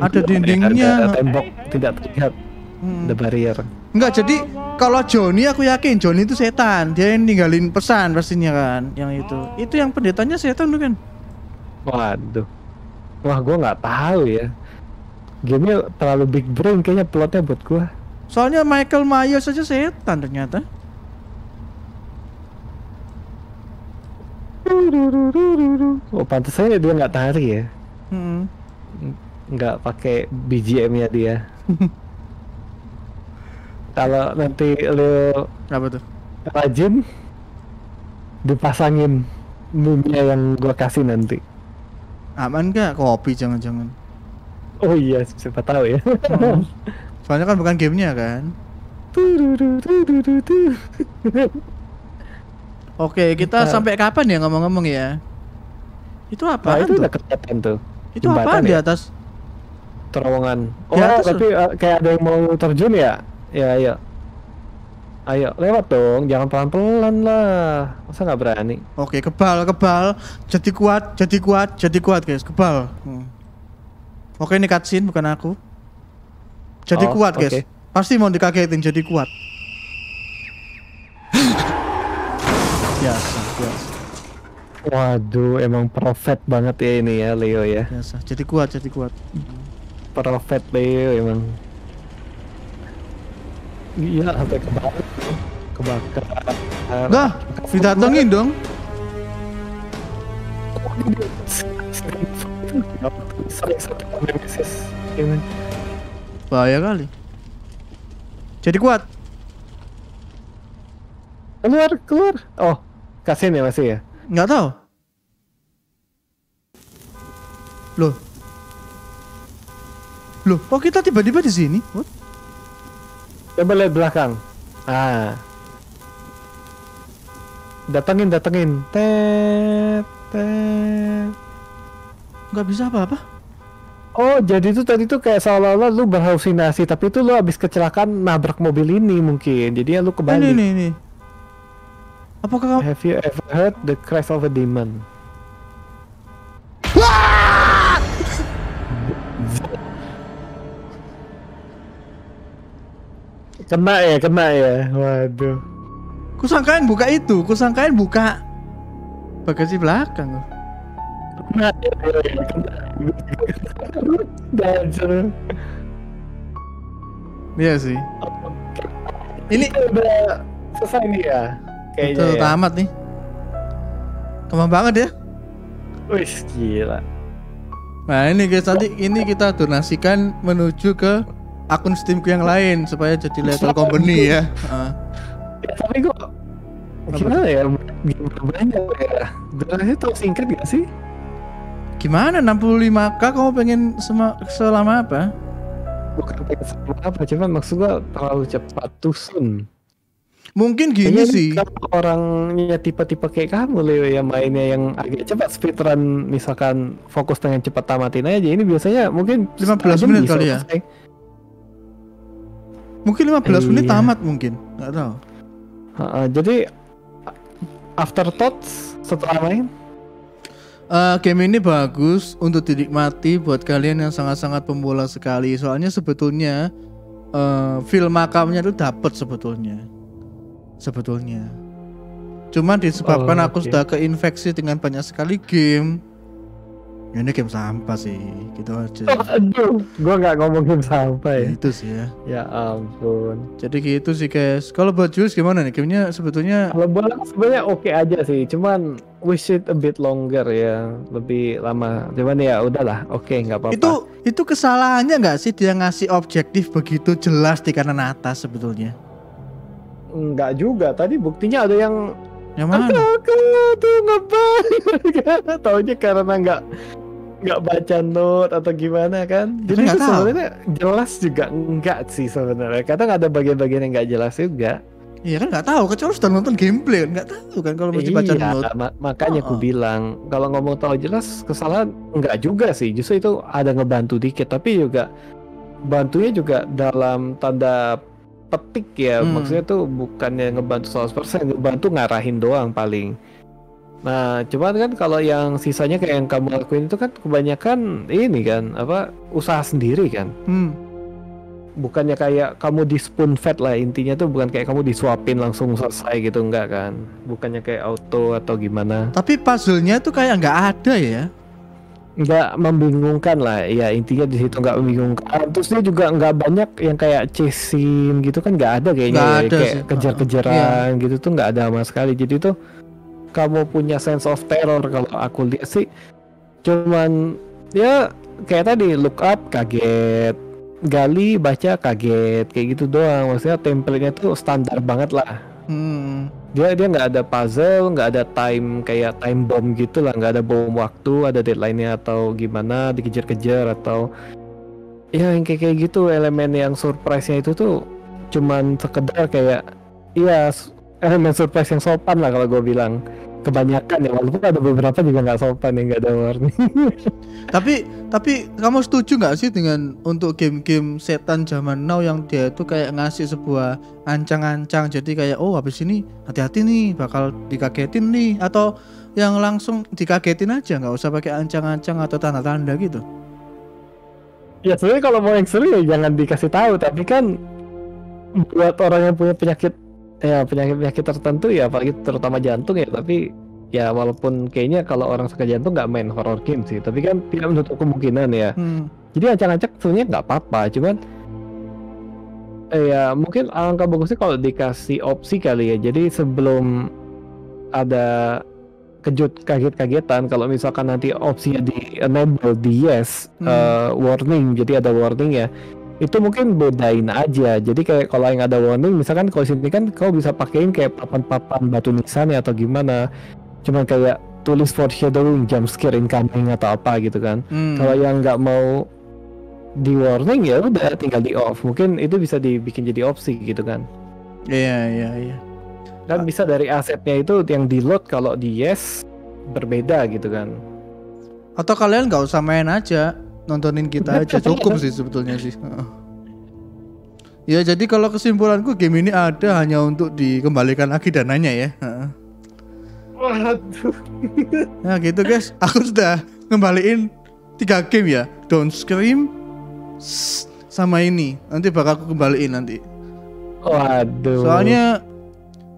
Ada dindingnya, ada tembok tidak terlihat, ada barrier. Enggak, jadi kalau Johnny aku yakin Johnny itu setan. Dia yang ninggalin pesan pastinya kan, yang itu. Itu yang pendetanya setan tuh kan. Waduh. Wah, gua nggak tahu ya. Gamenya terlalu big brain kayaknya plotnya buat gua. Soalnya Michael Myers aja setan ternyata. Oh pantasnya dia nggak tari ya, nggak pakai BGM-nya dia. Kalau nanti lu rajin dipasangin mumnya yang gua kasih nanti. Aman gak? Kopi jangan-jangan? Oh iya, siapa tahu ya. Soalnya kan bukan gamenya kan. Oke, kita sampai kapan ya ngomong-ngomong ya? Itu apa? Nah, itu udah kelihatan tuh. Itu apa di atas? Terowongan. Oh, tapi kayak ada yang mau terjun ya? Ya, ayo lewat dong. Jangan pelan-pelan lah. Masa nggak berani? Oke, kebal. Jadi kuat, guys. Kebal. Oke, ini cutscene bukan aku. Jadi kuat, guys. Okay. Pasti mau dikagetin. Jadi kuat. Biasa. Waduh, emang profet banget ya ini ya Leo ya. Biasa, jadi kuat. Profet Leo emang. Iya, sampai kebakar. Dah, didatengin dong. Bahaya kali. Jadi kuat. Keluar, keluar. Oh, kasihan ya masih ya? Nggak tahu. Loh. Loh, kok kita tiba-tiba di sini? What? Coba lihat belakang. Ah. Datengin, datengin. Tet, tet. Nggak bisa apa-apa. Oh, jadi itu tadi tuh kayak seolah-olah lu berhalusinasi, tapi itu lu habis kecelakaan nabrak mobil ini mungkin. Jadi ya lu kebalik. Ini. Apakah kamu... Have you ever heard the cries of a demon? Kena ya, kena ya. Waduh. Kusangkain buka itu, kusangkain buka bagasi belakang. Kena ya, kena. Iya sih. Ini udah selesai nih ya. Kayaknya betul, tamat nih. Keren banget ya. Wih, gila. Nah ini guys, nanti ini kita donasikan menuju ke akun Steamku yang lain supaya jadi Lethal Company ya. Tapi kok gimana ya? Banyak ya. Donasinya tau singkat gak sih? Gimana 65k kamu pengen selama apa? Bukan pengen selama apa, cuman maksud gua terlalu cepat too soon. Mungkin gini sih. Orangnya tipe-tipe kayak kamu Leo ya, mainnya yang agak cepat speedrun, misalkan fokus pengen cepat tamatin aja. Ini biasanya mungkin 15 menit kali ya. Mungkin 15 menit tamat mungkin, nggak tahu. Jadi afterthoughts setelah main. Game ini bagus untuk dinikmati buat kalian yang sangat-sangat pemula sekali. Soalnya sebetulnya feel makamnya itu dapet sebetulnya. Cuman disebabkan aku sudah keinfeksi dengan banyak sekali game. Ya, ini game sampah sih, gitu aja. Aduh, gua nggak ngomongin sampah ya. Itu sih ya. Ya ampun. Jadi gitu sih guys. Kalau buat Juiz gimana nih? Gamenya sebetulnya. Kalau buat sebenarnya oke aja sih, cuman. Wish it a bit longer ya, lebih lama. Cuman ya udahlah, oke, nggak apa-apa. Itu kesalahannya nggak sih dia ngasih objektif begitu jelas di kanan atas sebetulnya? Nggak juga, tadi buktinya ada yang mana? Tuh ngapain? Taunya karena nggak baca note atau gimana kan? Jadi itu sebenarnya jelas juga nggak sih sebenarnya. Kadang ada bagian-bagian yang nggak jelas juga. Iya kan nggak tahu, kecuali sudah nonton gameplay nggak tahu kan kalau mesti baca note. Makanya aku bilang kalau ngomong tahu jelas kesalahan nggak juga sih, justru itu ada ngebantu dikit, tapi juga bantunya juga dalam tanda petik ya, maksudnya tuh bukannya ngebantu 100%, ngebantu ngarahin doang paling. Nah cuman kan kalau yang sisanya kayak yang kamu lakuin itu kan kebanyakan ini kan apa usaha sendiri kan. Bukannya kayak kamu di spoon fed lah, intinya tuh bukan kayak kamu disuapin langsung selesai gitu, enggak kan, bukannya kayak auto atau gimana, tapi puzzle-nya tuh kayak nggak ada ya, nggak membingungkan lah ya, intinya di situ nggak membingungkan. Terus dia juga nggak banyak yang kayak chasing gitu kan, nggak ada kayaknya, gak ada kayak kejar-kejaran gitu tuh nggak ada sama sekali. Jadi tuh kamu punya sense of terror kalau aku lihat sih, cuman ya kayak tadi look up kaget, gali baca kaget, kayak gitu doang. Maksudnya template-nya tuh standar banget lah. Dia nggak ada puzzle, nggak ada time kayak time bomb gitu lah, nggak ada bom waktu, ada deadline-nya atau gimana, dikejar-kejar atau ya yang kayak gitu. Elemen yang surprise-nya itu tuh cuman sekedar kayak ya elemen surprise yang sopan lah kalau gue bilang. Kebanyakan ya, walaupun ada beberapa juga nggak sopan yang nggak ada warning. tapi kamu setuju nggak sih dengan untuk game-game setan zaman now yang dia itu kayak ngasih sebuah ancang-ancang, jadi kayak oh habis ini hati-hati nih bakal dikagetin nih, atau yang langsung dikagetin aja nggak usah pakai ancang-ancang atau tanda-tanda gitu? Ya sebenarnya kalau mau yang seru ya jangan dikasih tahu, tapi kan buat orang yang punya penyakit tertentu ya, apalagi terutama jantung ya, tapi ya walaupun kayaknya kalau orang suka jantung nggak main horror game sih, tapi kan tidak menutup kemungkinan ya. Jadi ancang-ancang sebenarnya nggak apa-apa, cuman ya mungkin alangkah bagusnya kalau dikasih opsi kali ya. Jadi sebelum ada kejut, kaget-kagetan kalau misalkan nanti opsinya di enable, di yes, warning, jadi ada warning ya. Itu mungkin bedain aja. Jadi kayak kalau yang ada warning, misalkan kalau sini kan kau bisa pakein kayak papan-papan batu nisan ya atau gimana. Cuman kayak tulis foreshadowing, jump scare incoming atau apa gitu kan. Kalau yang nggak mau di warning ya udah tinggal di off. Mungkin itu bisa dibikin jadi opsi gitu kan. Iya. Dan bisa dari asetnya itu yang di load kalau di yes berbeda gitu kan. Atau kalian nggak usah main aja, nontonin kita aja cukup sih sebetulnya sih. Ya jadi kalau kesimpulanku game ini ada hanya untuk dikembalikan lagi dananya ya. Waduh. Nah gitu guys, aku sudah ngembaliin 3 game ya, Don't Scream sama ini. Nanti bakal aku kembaliin nanti. Waduh. Soalnya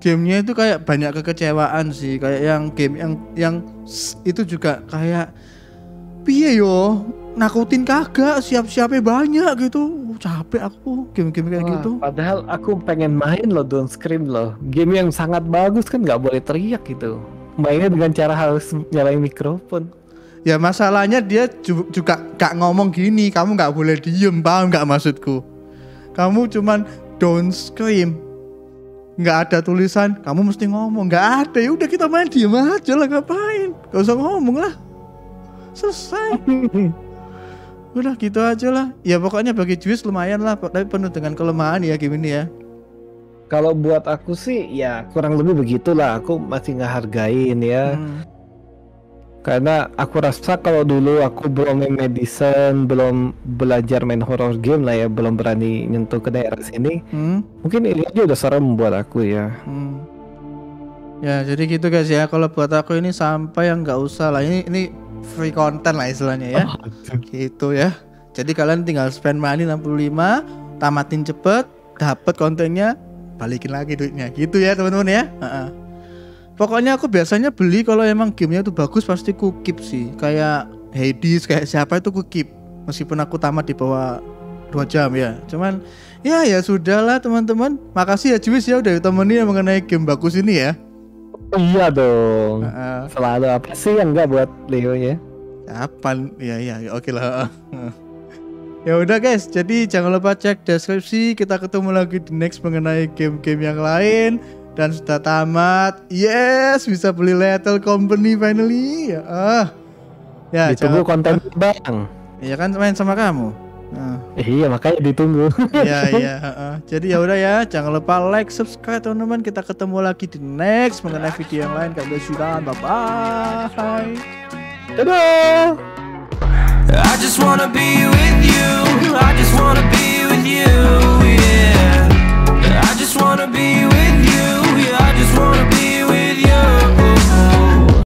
gamenya itu kayak banyak kekecewaan sih, kayak yang game yang itu juga kayak piye yo. Nakutin kagak, siap-siapnya banyak gitu. Capek aku game-game kayak gitu. Padahal aku pengen main loh Don't Scream loh. Game yang sangat bagus kan, nggak boleh teriak gitu. Mainnya dengan cara harus nyalain mikrofon. Ya masalahnya dia juga gak ngomong gini. Kamu nggak boleh diem, paham nggak maksudku? Kamu cuman Don't Scream, nggak ada tulisan kamu mesti ngomong, nggak ada. Ya udah kita main diem aja lah, ngapain? Gak usah ngomong lah, selesai. Udah gitu aja lah. Ya pokoknya bagi Juiz lumayan lah, tapi penuh dengan kelemahan ya game ini ya. Kalau buat aku sih ya kurang lebih begitulah. Aku masih ngehargain ya. Karena aku rasa kalau dulu aku belum main medicine, belum belajar main horror game lah ya, belum berani nyentuh ke daerah sini. Mungkin ini aja udah serem buat aku ya. Ya jadi gitu guys ya. Kalau buat aku ini sampai yang nggak usah lah. Ini free content lah istilahnya ya. Gitu ya. Jadi kalian tinggal spend money 65, tamatin cepet, dapat kontennya, balikin lagi duitnya. Gitu ya teman-teman ya. Pokoknya aku biasanya beli kalau emang gamenya tuh bagus pasti ku keep sih. Kayak Hades, kayak siapa itu ku keep. Meskipun aku tamat di bawah 2 jam ya. Cuman ya sudahlah teman-teman. Makasih ya Juiz ya udah temenin mengenai game bagus ini ya. Iya dong. Selalu apa sih yang enggak buat Leo ya? Apaan? Ya oke lah. Ya udah guys, jadi jangan lupa cek deskripsi. Kita ketemu lagi di next mengenai game-game yang lain dan sudah tamat. Yes, bisa beli Lethal Company finally. Ya, ditunggu konten Bang. Iya kan main sama kamu. Iya makanya ditunggu. Iya. Jadi ya udah ya, jangan lupa like, subscribe teman-teman. Kita ketemu lagi di next mengenai video yang lain. Kalian sudah, bye bye. Dadah.